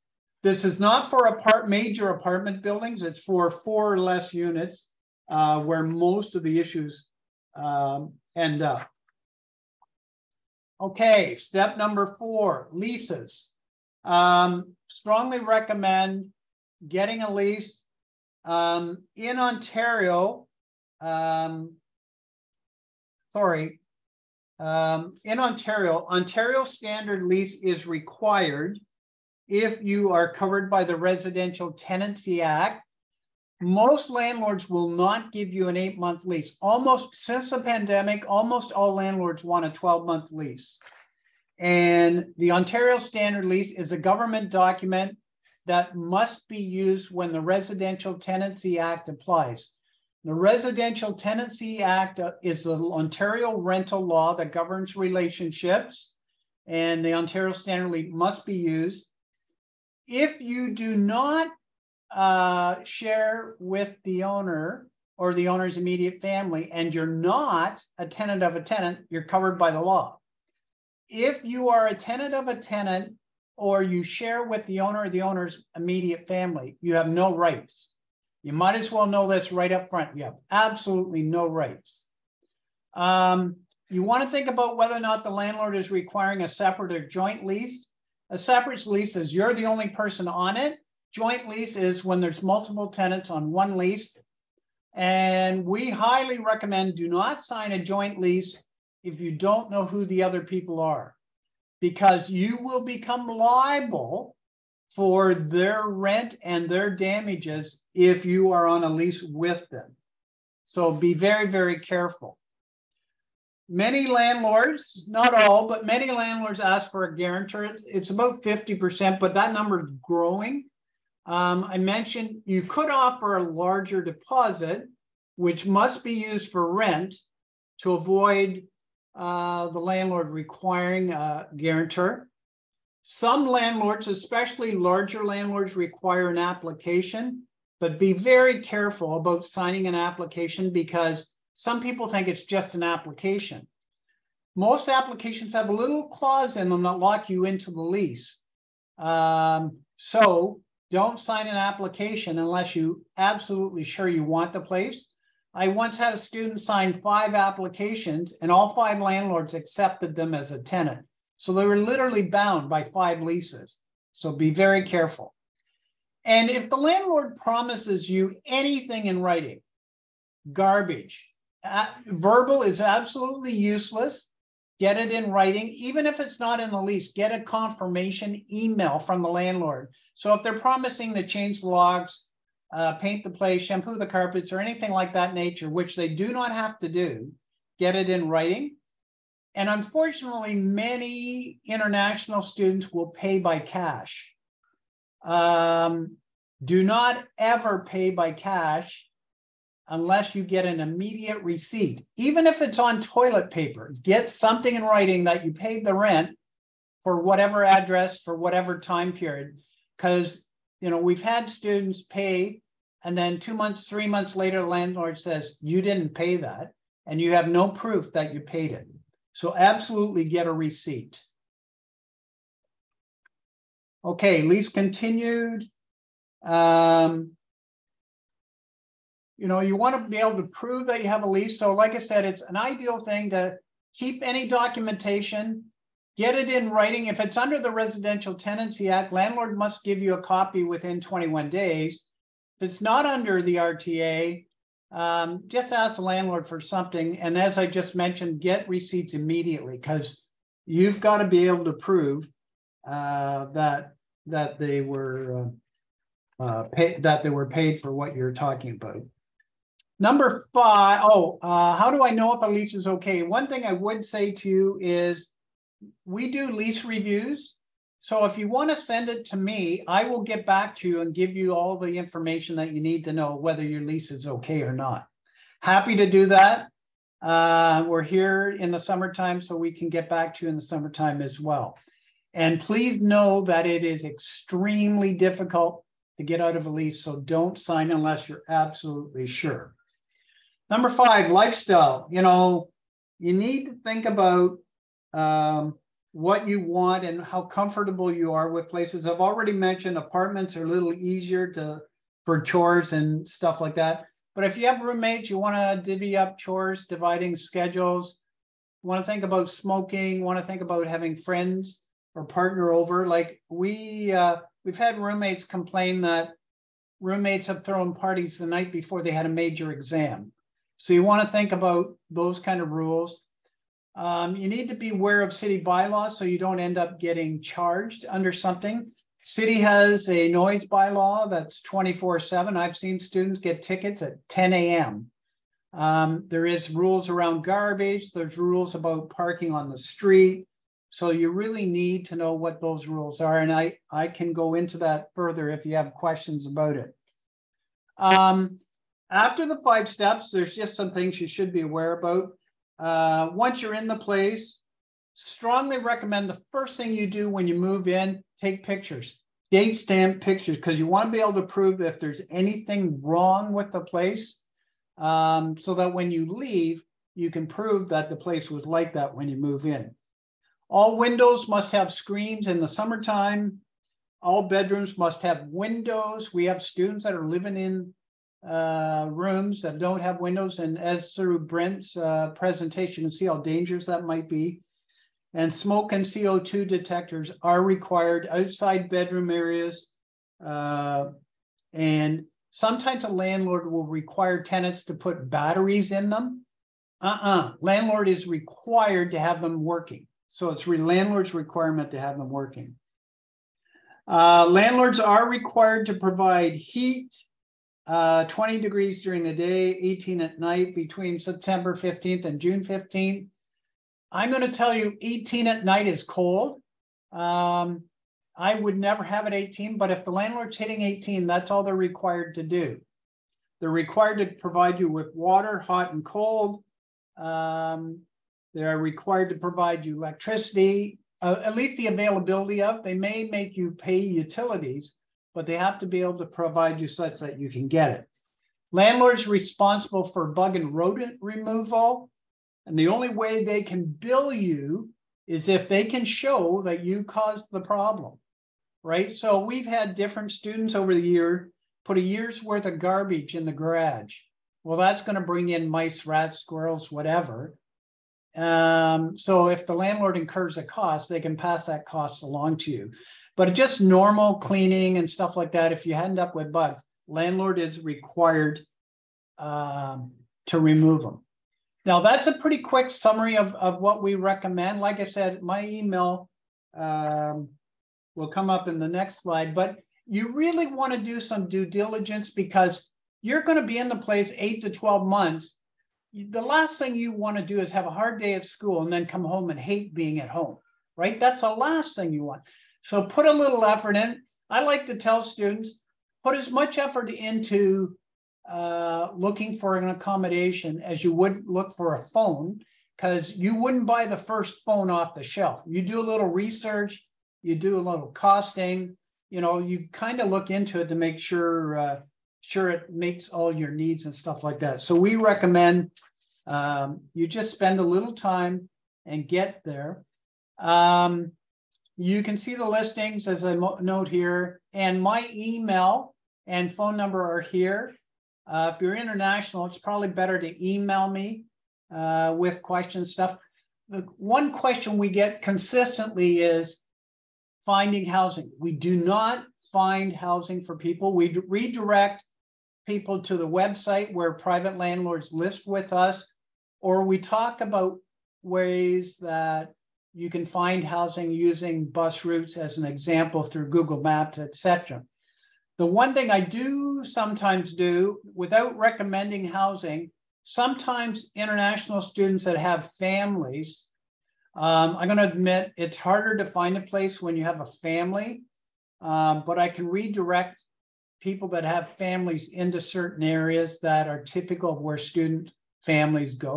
This is not for apart, major apartment buildings. It's for four or less units uh, where most of the issues um, end up. Okay, step number four, leases. Um, strongly recommend getting a lease. Um, in Ontario, um, sorry, um, in Ontario, Ontario standard lease is required if you are covered by the Residential Tenancy Act. Most landlords will not give you an eight-month lease. Almost since the pandemic, almost all landlords want a twelve-month lease. And the Ontario Standard Lease is a government document that must be used when the Residential Tenancy Act applies. The Residential Tenancy Act is the Ontario rental law that governs relationships, and the Ontario Standard Lease must be used. If you do not uh, share with the owner or the owner's immediate family, and you're not a tenant of a tenant, you're covered by the law. If you are a tenant of a tenant or you share with the owner or the owner's immediate family, you have no rights. You might as well know this right up front. You have absolutely no rights. Um, you want to think about whether or not the landlord is requiring a separate or joint lease. A separate lease is you're the only person on it. Joint lease is when there's multiple tenants on one lease. And we highly recommend do not sign a joint lease if you don't know who the other people are, because you will become liable for their rent and their damages if you are on a lease with them. So be very, very careful. Many landlords, not all, but many landlords ask for a guarantor. It's about fifty percent, but that number is growing. Um, I mentioned you could offer a larger deposit, which must be used for rent to avoid uh, the landlord requiring a guarantor. Some landlords, especially larger landlords, require an application, but be very careful about signing an application because some people think it's just an application. Most applications have a little clause in them that lock you into the lease. Um, so don't sign an application unless you're absolutely sure you want the place. I once had a student sign five applications and all five landlords accepted them as a tenant. So they were literally bound by five leases. So be very careful. And if the landlord promises you anything in writing, garbage. Uh, verbal is absolutely useless. Get it in writing, even if it's not in the lease. Get a confirmation email from the landlord. So if they're promising to change the logs, uh, paint the place, shampoo the carpets, or anything like that nature, which they do not have to do, get it in writing. And unfortunately, many international students will pay by cash. Um, do not ever pay by cash unless you get an immediate receipt. Even if it's on toilet paper, get something in writing that you paid the rent for whatever address, for whatever time period. Because, you know, we've had students pay, and then two months, three months later, the landlord says, you didn't pay that, and you have no proof that you paid it. So absolutely get a receipt. Okay, lease continued. Um, You know, you want to be able to prove that you have a lease. So like I said, it's an ideal thing to keep any documentation, get it in writing. If it's under the Residential Tenancy Act, landlord must give you a copy within twenty-one days. If it's not under the R T A, um, just ask the landlord for something. And as I just mentioned, get receipts immediately because you've got to be able to prove uh, that that they were uh, uh, pay, that they were paid for what you're talking about. Number five, oh, uh, how do I know if a lease is okay? One thing I would say to you is we do lease reviews. So if you want to send it to me, I will get back to you and give you all the information that you need to know whether your lease is okay or not. Happy to do that. Uh, we're here in the summertime, so we can get back to you in the summertime as well. And please know that it is extremely difficult to get out of a lease, so don't sign unless you're absolutely sure. Number five, lifestyle. You know, you need to think about um, what you want and how comfortable you are with places. I've already mentioned apartments are a little easier to for chores and stuff like that. But if you have roommates, you want to divvy up chores, dividing schedules. You want to think about smoking. You want to think about having friends or partner over. Like we, uh, we've had roommates complain that roommates have thrown parties the night before they had a major exam. So you want to think about those kind of rules. Um, you need to be aware of city bylaws so you don't end up getting charged under something. City has a noise bylaw that's twenty-four seven. I've seen students get tickets at ten A M Um, there is rules around garbage. There's rules about parking on the street. So you really need to know what those rules are. And I, I can go into that further if you have questions about it. Um, After the five steps, there's just some things you should be aware about. Uh, once you're in the place, strongly recommend the first thing you do when you move in, take pictures, date stamp pictures, because you want to be able to prove if there's anything wrong with the place um, so that when you leave, you can prove that the place was like that when you move in. All windows must have screens in the summertime. All bedrooms must have windows. We have students that are living in uh, rooms that don't have windows. And as through Brent's uh, presentation, you can see how dangerous that might be. And smoke and C O two detectors are required outside bedroom areas. Uh, and sometimes a landlord will require tenants to put batteries in them. Uh-uh, landlord is required to have them working. So it's re landlord's requirement to have them working. Uh, landlords are required to provide heat, uh, twenty degrees during the day, eighteen at night, between September fifteenth and June fifteenth. I'm going to tell you eighteen at night is cold. Um, I would never have it eighteen, but if the landlord's hitting eighteen, that's all they're required to do. They're required to provide you with water, hot and cold. Um, they are required to provide you electricity, uh, at least the availability of. They may make you pay utilities, but they have to be able to provide you such that you can get it. Landlords responsible for bug and rodent removal. And the only way they can bill you is if they can show that you caused the problem, right? So we've had different students over the year put a year's worth of garbage in the garage. Well, that's going to bring in mice, rats, squirrels, whatever. Um, so if the landlord incurs a cost, they can pass that cost along to you. But just normal cleaning and stuff like that, if you end up with bugs, landlord is required um, to remove them. Now, that's a pretty quick summary of, of what we recommend. Like I said, my email um, will come up in the next slide, but you really want to do some due diligence because you're going to be in the place eight to twelve months. The last thing you want to do is have a hard day at school and then come home and hate being at home, right? That's the last thing you want. So put a little effort in. I like to tell students, put as much effort into Uh, looking for an accommodation as you would look for a phone, because you wouldn't buy the first phone off the shelf. You do a little research, you do a little costing, you know, you kind of look into it to make sure uh, sure it meets all your needs and stuff like that. So we recommend um, you just spend a little time and get there. Um, you can see the listings as I note here, and my email and phone number are here. Uh, if you're international, it's probably better to email me uh, with questions, stuff. The one question we get consistently is finding housing. We do not find housing for people. We redirect people to the website where private landlords list with us, or we talk about ways that you can find housing using bus routes as an example through Google Maps, et cetera. The one thing I do sometimes do without recommending housing, sometimes international students that have families, um, I'm going to admit it's harder to find a place when you have a family, um, but I can redirect people that have families into certain areas that are typical of where student families go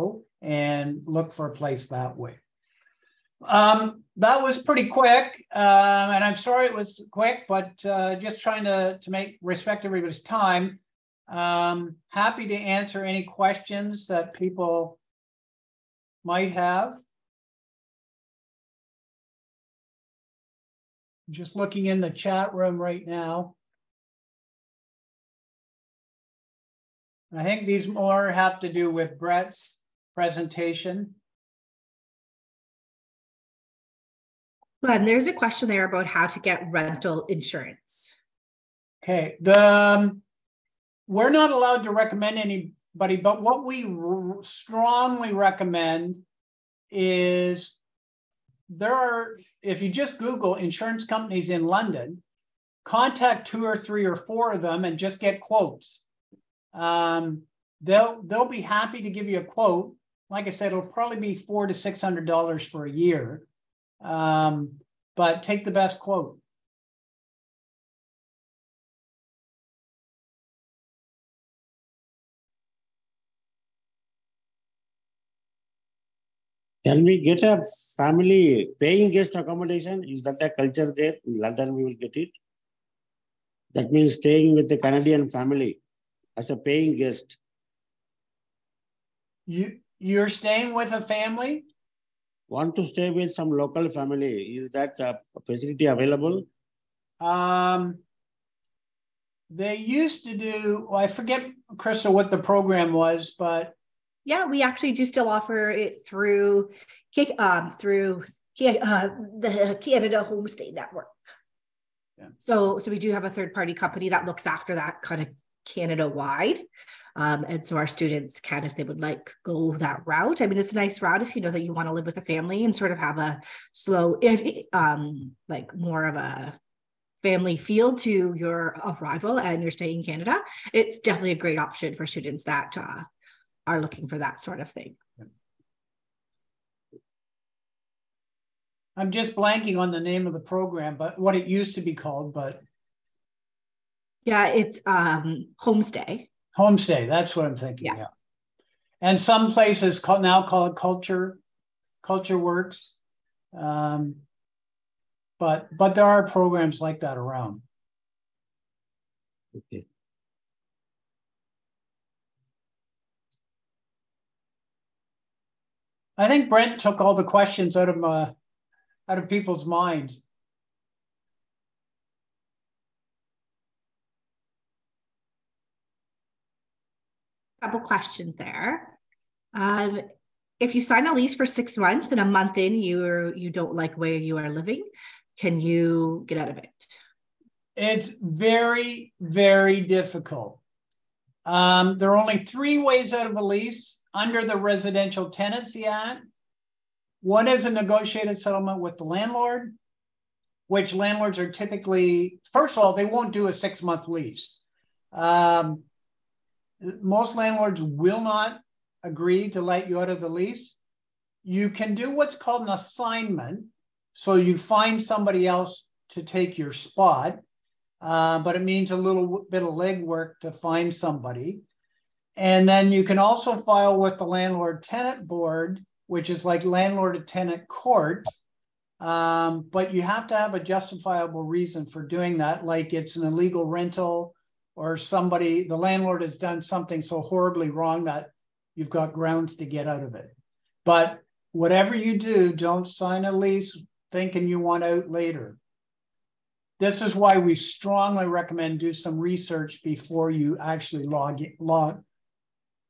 and look for a place that way. Um, that was pretty quick, um, and I'm sorry it was quick, but uh, just trying to, to make respect everybody's time. Um, happy to answer any questions that people might have. Just looking in the chat room right now. I think these more have to do with Brett's presentation. Glenn, there's a question there about how to get rental insurance. Okay, the, um, we're not allowed to recommend anybody, but what we strongly recommend is there are, if you just Google insurance companies in London, contact two or three or four of them and just get quotes. Um, they'll, they'll be happy to give you a quote. Like I said, it'll probably be four to six hundred dollars for a year. Um, but take the best quote. Can we get a family paying guest accommodation? Is that the culture there? In London, we will get it. That means staying with the Canadian family as a paying guest. You, you're staying with a family? want to stay with some local family, is that uh, facility available? Um, they used to do, well, I forget, Crystal, what the program was, but. Yeah, we actually do still offer it through, um, through uh, the Canada Homestay Network. Yeah. So, so we do have a third party company that looks after that kind of Canada wide. Um, and so our students can, if they would like, go that route. I mean, it's a nice route if you know that you want to live with a family and sort of have a slow, um, like more of a family feel to your arrival and your stay in Canada. It's definitely a great option for students that uh, are looking for that sort of thing. I'm just blanking on the name of the program, but what it used to be called, but. Yeah, it's um, Homestay. Homestay, that's what I'm thinking. Yeah. yeah. And some places call, now call it culture, culture works. Um, but, but there are programs like that around. Okay. I think Brent took all the questions out of, uh, out of people's minds. Couple questions there. Um, if you sign a lease for six months and a month in you are, you don't like where you are living, can you get out of it? It's very, very difficult. Um, there are only three ways out of a lease under the Residential Tenancy Act. One is a negotiated settlement with the landlord, which landlords are typically, first of all, they won't do a six-month lease. Um, Most landlords will not agree to let you out of the lease. You can do what's called an assignment. So you find somebody else to take your spot, uh, but it means a little bit of legwork to find somebody. And then you can also file with the landlord-tenant board, which is like landlord-tenant court, um, but you have to have a justifiable reason for doing that, like it's an illegal rental, or somebody, the landlord has done something so horribly wrong that you've got grounds to get out of it. But whatever you do, don't sign a lease thinking you want out later. This is why we strongly recommend do some research before you actually log, log,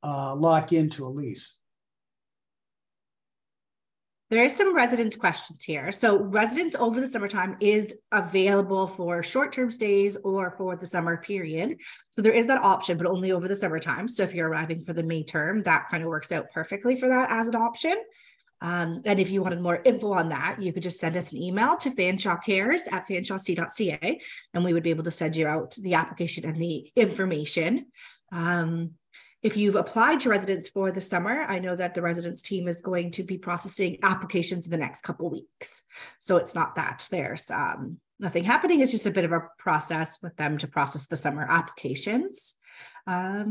uh, lock into a lease. There are some residence questions here. So residence over the summertime is available for short-term stays or for the summer period. So there is that option, but only over the summertime. So if you're arriving for the May term, that kind of works out perfectly for that as an option. Um, and if you wanted more info on that, you could just send us an email to fanshawecares at fanshawec dot c a, and we would be able to send you out the application and the information. Um, If you've applied to residence for the summer, I know that the residence team is going to be processing applications in the next couple of weeks. So it's not that there's um, nothing happening. It's just a bit of a process with them to process the summer applications. Um,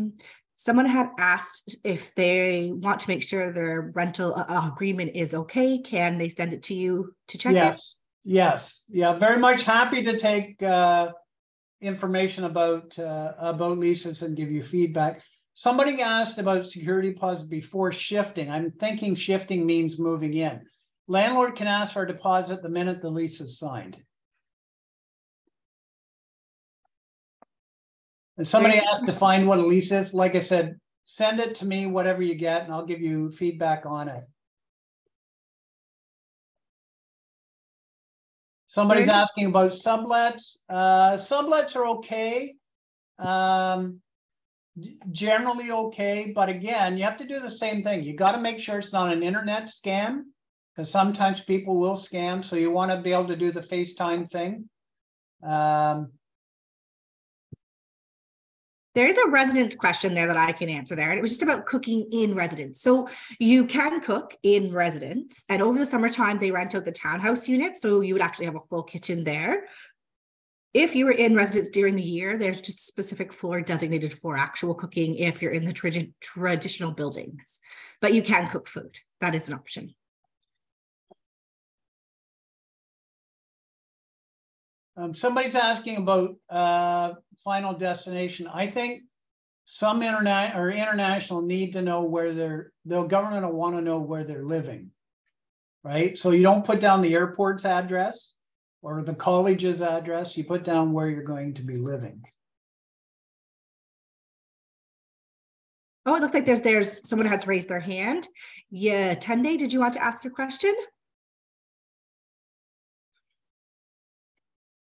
someone had asked if they want to make sure their rental uh, agreement is okay. Can they send it to you to check? Yes. It? Yes. Yeah. Very much happy to take uh, information about, uh, about leases and give you feedback. Somebody asked about security deposit before shifting. I'm thinking shifting means moving in. Landlord can ask for a deposit the minute the lease is signed. And somebody asked to find what a lease is. Like I said, send it to me, whatever you get, and I'll give you feedback on it. Somebody's asking about sublets. Uh, sublets are okay. Um, Generally okay, but again, you have to do the same thing. You got to make sure it's not an internet scam, because sometimes people will scam. So you want to be able to do the FaceTime thing. Um, there is a residence question there that I can answer there, and it was just about cooking in residence. So you can cook in residence, and over the summertime they rent out the townhouse unit, so you would actually have a full kitchen there. If you were in residence during the year, there's just a specific floor designated for actual cooking if you're in the tra traditional buildings, but you can cook food. That is an option. Um, somebody's asking about uh, final destination. I think some interna or international need to know where they're, the government will want to know where they're living. right? So you don't put down the airport's address or the college's address, you put down where you're going to be living. Oh, it looks like there's there's someone has raised their hand. Yeah, Tunde, did you want to ask a question?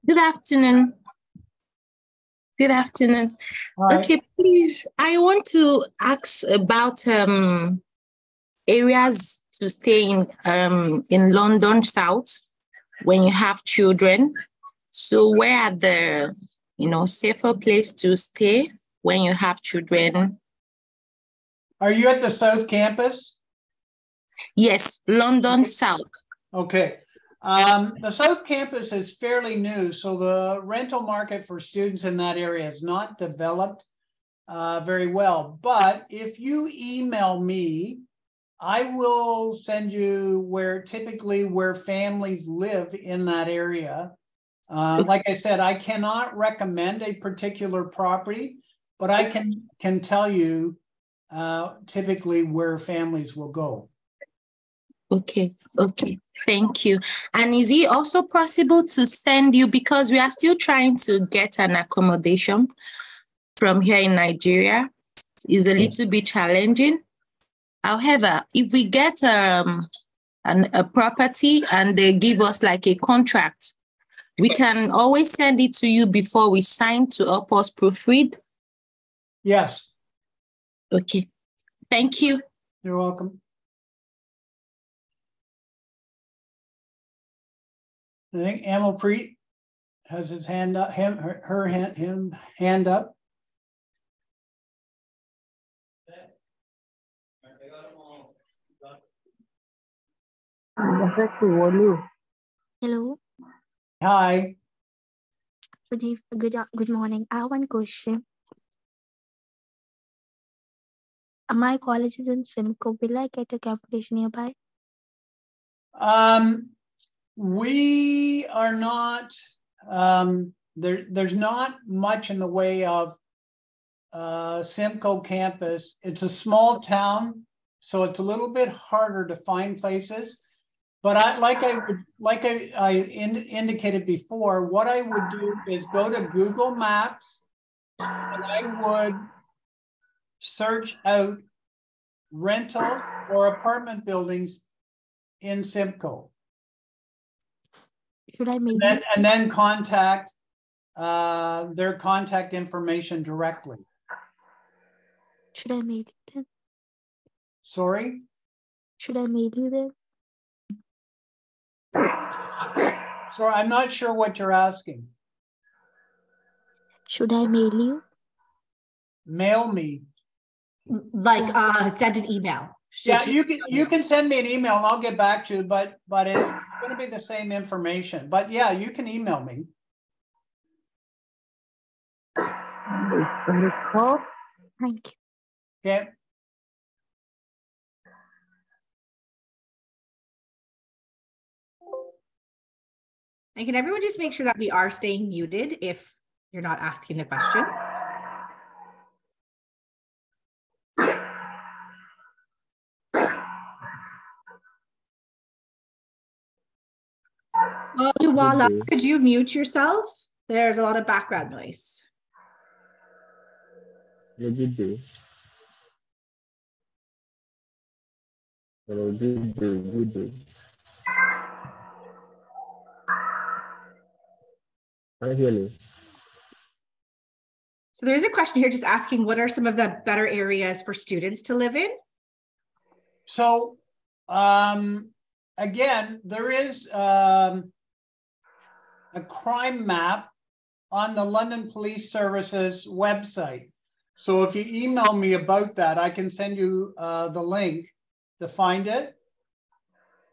Good afternoon. Good afternoon. Hi. Okay, please, I want to ask about um, areas to stay in um, in London South when you have children. So where are the, you know, safer place to stay when you have children? Are you at the South Campus? Yes, London South. Okay. Um, the South Campus is fairly new, so the rental market for students in that area is not developed uh, very well. But if you email me, I will send you where typically where families live in that area. Uh, like I said, I cannot recommend a particular property, but I can, can tell you Uh, typically where families will go. Okay, okay, thank you. And is it also possible to send you, because we are still trying to get an accommodation from here in Nigeria, is a little bit challenging. However, if we get um, an, a property and they give us like a contract, we can always send it to you before we sign to help us proofread. Yes. Okay, thank you. You're welcome. I think Amolpreet has his hand up, him, her, her hand, him, hand up. Hello. Hi. Good evening. Good, good morning. I have one question. My college is in Simcoe. Will I get a campus nearby? Um, we are not, um, there, there's not much in the way of uh, Simcoe campus. It's a small town, so it's a little bit harder to find places. But I, like I, like I, I in, indicated before, what I would do is go to Google Maps, and I would search out rental or apartment buildings in Simcoe. Should I make and, and then contact uh, their contact information directly? Should I make it then? Sorry? Should I make you then? Sorry, I'm not sure what you're asking. Should I mail you? Mail me. Like uh, send an email. Should yeah, you can you can send me an email and I'll get back to you. But but it's going to be the same information. But yeah, you can email me. Thank you. Yeah. And can everyone just make sure that we are staying muted if you're not asking the question? Luwala, mm-hmm. Could you mute yourself? There's a lot of background noise. Good day. Good day. Good day. I hear you. So there's a question here just asking what are some of the better areas for students to live in? So, um, again, there is um, a crime map on the London Police Services website. So if you email me about that, I can send you uh, the link to find it.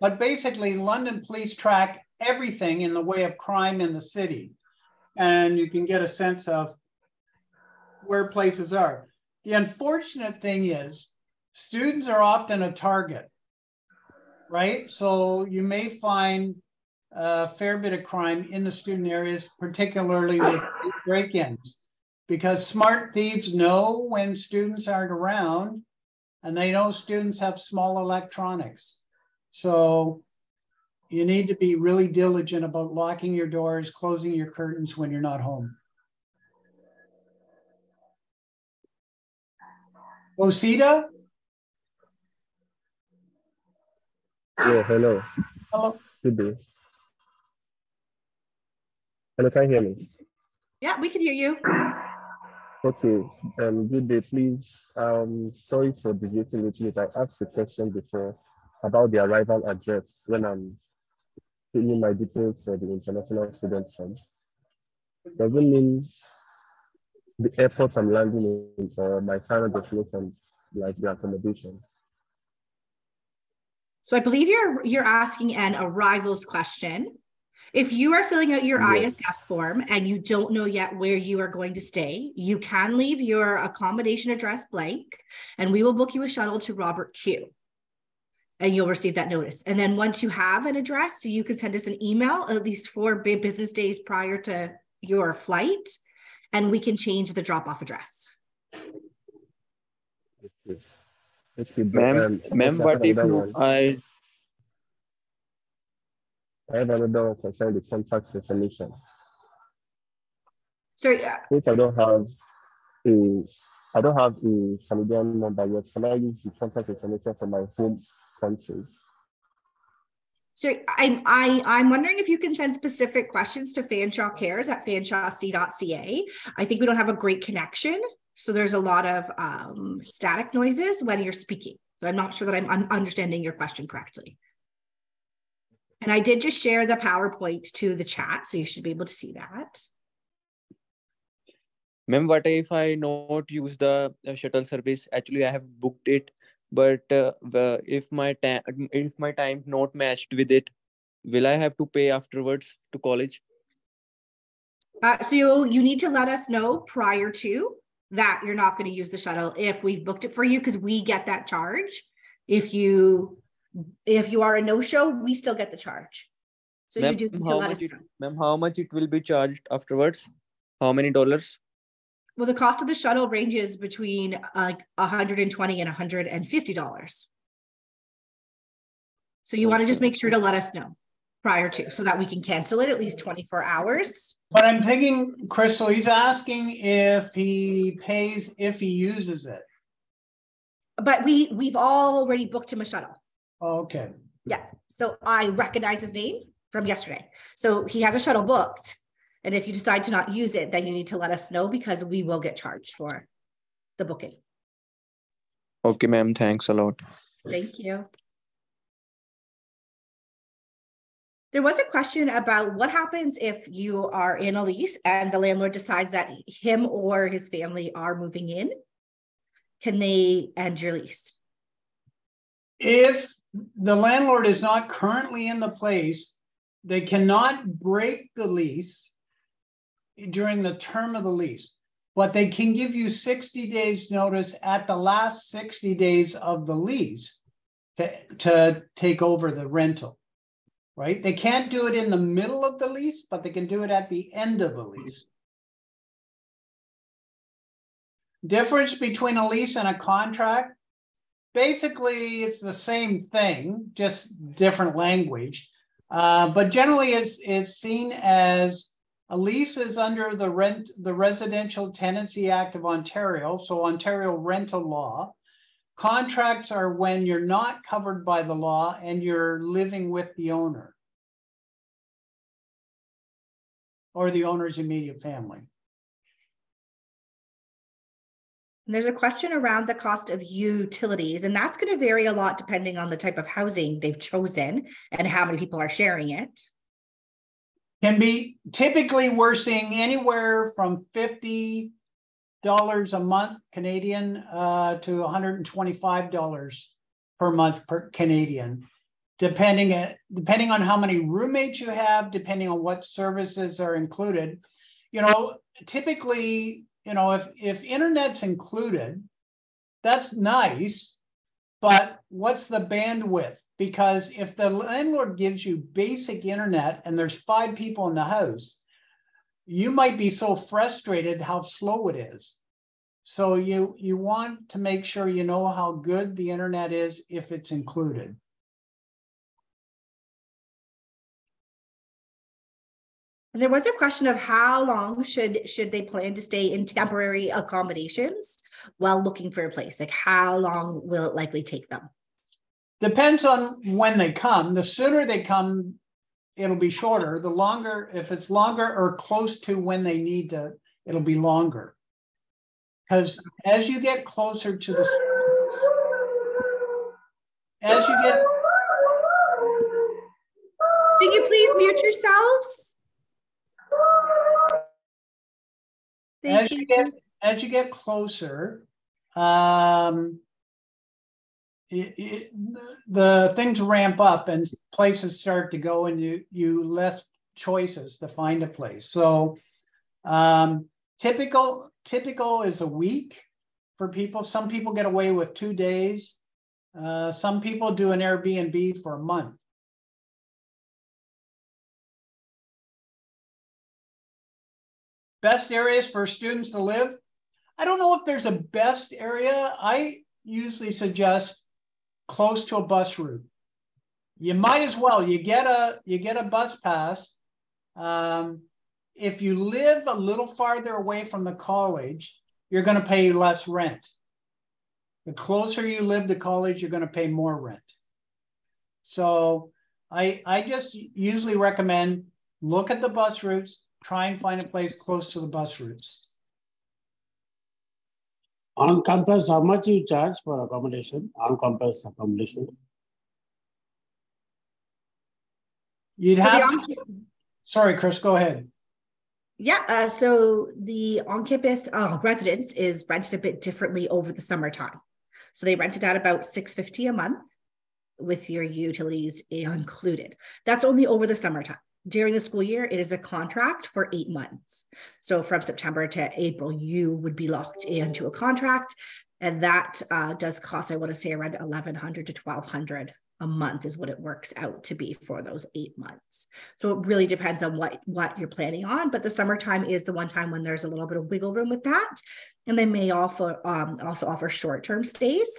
But basically, London Police track everything in the way of crime in the city. And you can get a sense of where places are. The unfortunate thing is students are often a target, right? So you may find a fair bit of crime in the student areas, particularly with break-ins, because smart thieves know when students aren't around and they know students have small electronics. So you need to be really diligent about locking your doors, closing your curtains when you're not home. Osita? Yeah, hello. Hello. Good day. Hello, can you hear me? Yeah, we can hear you. Okay, um, good day, please. Um, sorry for deviating a little bit. I asked the question before about the arrival address when I'm filling my details for the international student fund. Doesn't mean the airport I'm landing in or my final destination, like the accommodation. So I believe you're you're asking an arrivals question. If you are filling out your yes. I S F form and you don't know yet where you are going to stay, you can leave your accommodation address blank and we will book you a shuttle to Robert Q and you'll receive that notice. And then once you have an address, you can send us an email at least four business days prior to your flight and we can change the drop-off address. Ma'am, ma'am, but if no, I... I have another one concerning the contact information. So yeah. If I don't have a, I don't have a Canadian number yet, can I use the contact information for my home country? So I'm, I, I'm wondering if you can send specific questions to fanshawe cares at fanshawe c dot c a. I think we don't have a great connection. So there's a lot of um, static noises when you're speaking. So I'm not sure that I'm un understanding your question correctly. And I did just share the PowerPoint to the chat, so you should be able to see that. Ma'am, what if I not use the shuttle service? Actually, I have booked it, but uh, if my time if my time not matched with it, will I have to pay afterwards to college? Uh, so you you need to let us know prior to that you're not going to use the shuttle if we've booked it for you, because we get that charge if you. If you are a no-show, we still get the charge. So you do need to let us know. Ma'am, how much it will be charged afterwards? How many dollars? Well, the cost of the shuttle ranges between like uh, one hundred twenty and one hundred fifty dollars. So you okay. want to just make sure to let us know prior to, so that we can cancel it at least twenty-four hours. But I'm thinking, Crystal, he's asking if he pays if he uses it. But we, we've already booked him a shuttle. Okay. Yeah. So I recognize his name from yesterday. So he has a shuttle booked. And if you decide to not use it, then you need to let us know because we will get charged for the booking. Okay, ma'am. Thanks a lot. Thank you. There was a question about what happens if you are in a lease and the landlord decides that him or his family are moving in. Can they end your lease? If the landlord is not currently in the place, they cannot break the lease during the term of the lease, but they can give you sixty days notice at the last sixty days of the lease to, to take over the rental, right? They can't do it in the middle of the lease, but they can do it at the end of the lease. Difference between a lease and a contract. Basically, it's the same thing, just different language. Uh, but generally, it's, it's seen as a lease is under the rent, the Residential Tenancy Act of Ontario, so Ontario rental law. Contracts are when you're not covered by the law and you're living with the owner or the owner's immediate family. There's a question around the cost of utilities, and that's going to vary a lot depending on the type of housing they've chosen and how many people are sharing it. Can be typically we're seeing anywhere from fifty dollars a month Canadian uh, to one hundred twenty-five dollars per month per Canadian, depending, at, depending on how many roommates you have, depending on what services are included. You know, typically, you know, if, if internet's included, that's nice, but what's the bandwidth? Because if the landlord gives you basic internet and there's five people in the house, you might be so frustrated how slow it is. So you, you want to make sure you know how good the internet is if it's included. There was a question of how long should should they plan to stay in temporary accommodations while looking for a place? Like, how long will it likely take them? Depends on when they come. The sooner they come, it'll be shorter. The longer, if it's longer or close to when they need to, it'll be longer. Because as you get closer to the, as you get. Can you please mute yourselves? Thank as you. you get as you get closer, um, it, it, the things ramp up and places start to go, and you you less choices to find a place. So um, typical typical is a week for people. Some people get away with two days. Uh, some people do an Airbnb for a month. Best areas for students to live? I don't know if there's a best area. I usually suggest close to a bus route. You might as well, you get a, you get a bus pass. Um, if you live a little farther away from the college, you're gonna pay less rent. The closer you live to college, you're gonna pay more rent. So I, I just usually recommend look at the bus routes, try and find a place close to the bus routes. On campus, how much you charge for accommodation? On campus accommodation. You'd have to, sorry, Chris, go ahead. Yeah, uh, so the on-campus uh, residence is rented a bit differently over the summertime. So they rent it at about six fifty a month with your utilities included. That's only over the summertime. During the school year, it is a contract for eight months. So from September to April, you would be locked into a contract. And that uh, does cost, I want to say, around eleven hundred to twelve hundred a month is what it works out to be for those eight months. So it really depends on what, what you're planning on. But the summertime is the one time when there's a little bit of wiggle room with that. And they may offer, um, also offer short-term stays.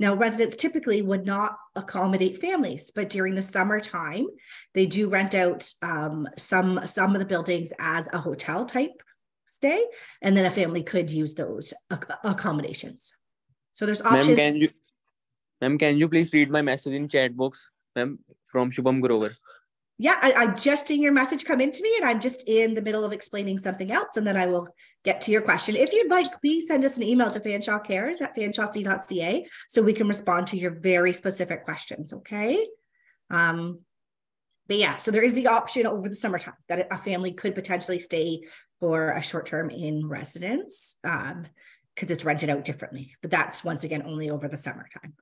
Now, residents typically would not accommodate families, but during the summertime, they do rent out um, some, some of the buildings as a hotel type stay, and then a family could use those ac accommodations. So there's options. Ma'am, can you, ma'am, can you please read my message in chat box, ma'am, from Shubham Grover? Yeah, I, I just seen your message come into me, and I'm just in the middle of explaining something else, and then I will get to your question. If you'd like, please send us an email to fanshawecares at fanshawe dot c a so we can respond to your very specific questions, okay? Um, but yeah, so there is the option over the summertime that a family could potentially stay for a short term in residence because um, it's rented out differently. But that's, once again, only over the summertime.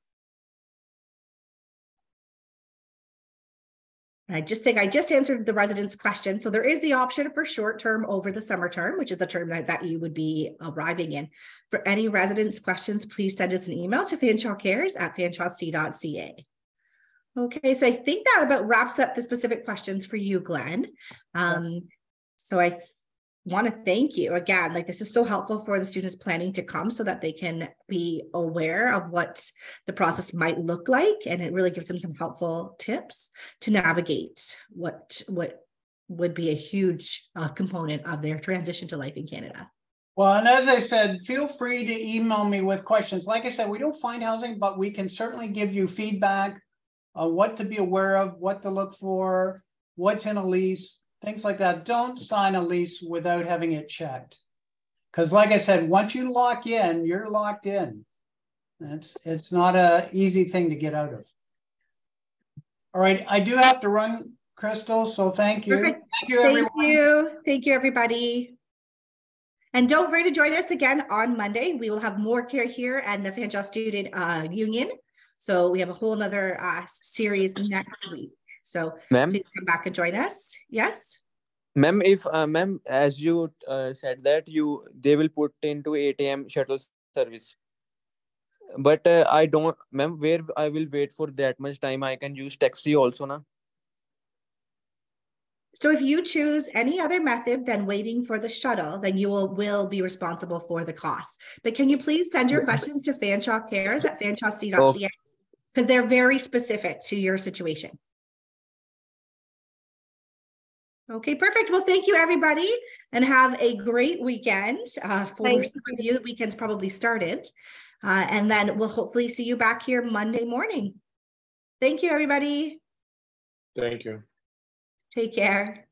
And I just think I just answered the residents' question. So there is the option for short-term over the summer term, which is a term that, that you would be arriving in. For any residents' questions, please send us an email to fanshawecares at fanshawe c dot c a. Okay, so I think that about wraps up the specific questions for you, Glenn. Um, so I want to thank you again. Like, this is so helpful for the students planning to come so that they can be aware of what the process might look like, and it really gives them some helpful tips to navigate what what would be a huge uh, component of their transition to life in Canada. Well, and as I said, feel free to email me with questions. Like I said, we don't find housing, but we can certainly give you feedback on what to be aware of, what to look for, what's in a lease, things like that. Don't sign a lease without having it checked. Because like I said, once you lock in, you're locked in. It's, it's not an easy thing to get out of. All right, I do have to run, Crystal, so thank you. Perfect. Thank you, everyone. Thank you. Thank you, everybody. And don't forget to join us again on Monday. We will have more care here and the Fanshawe Student uh, Union. So we have a whole nother uh, series next week. So please come back and join us. Yes, ma'am. If uh, ma'am, as you uh, said that you they will put into eight A M shuttle service, but uh, I don't, ma'am. Where I will wait for that much time? I can use taxi also, na? So if you choose any other method than waiting for the shuttle, then you will, will be responsible for the cost. But can you please send your questions to fanshawecares at fanshawe c dot c a because they're very specific to your situation. Okay, perfect. Well, thank you, everybody, and have a great weekend. Uh, for Thanks. Some of you, the weekend's probably started, uh, and then we'll hopefully see you back here Monday morning. Thank you, everybody. Thank you. Take care.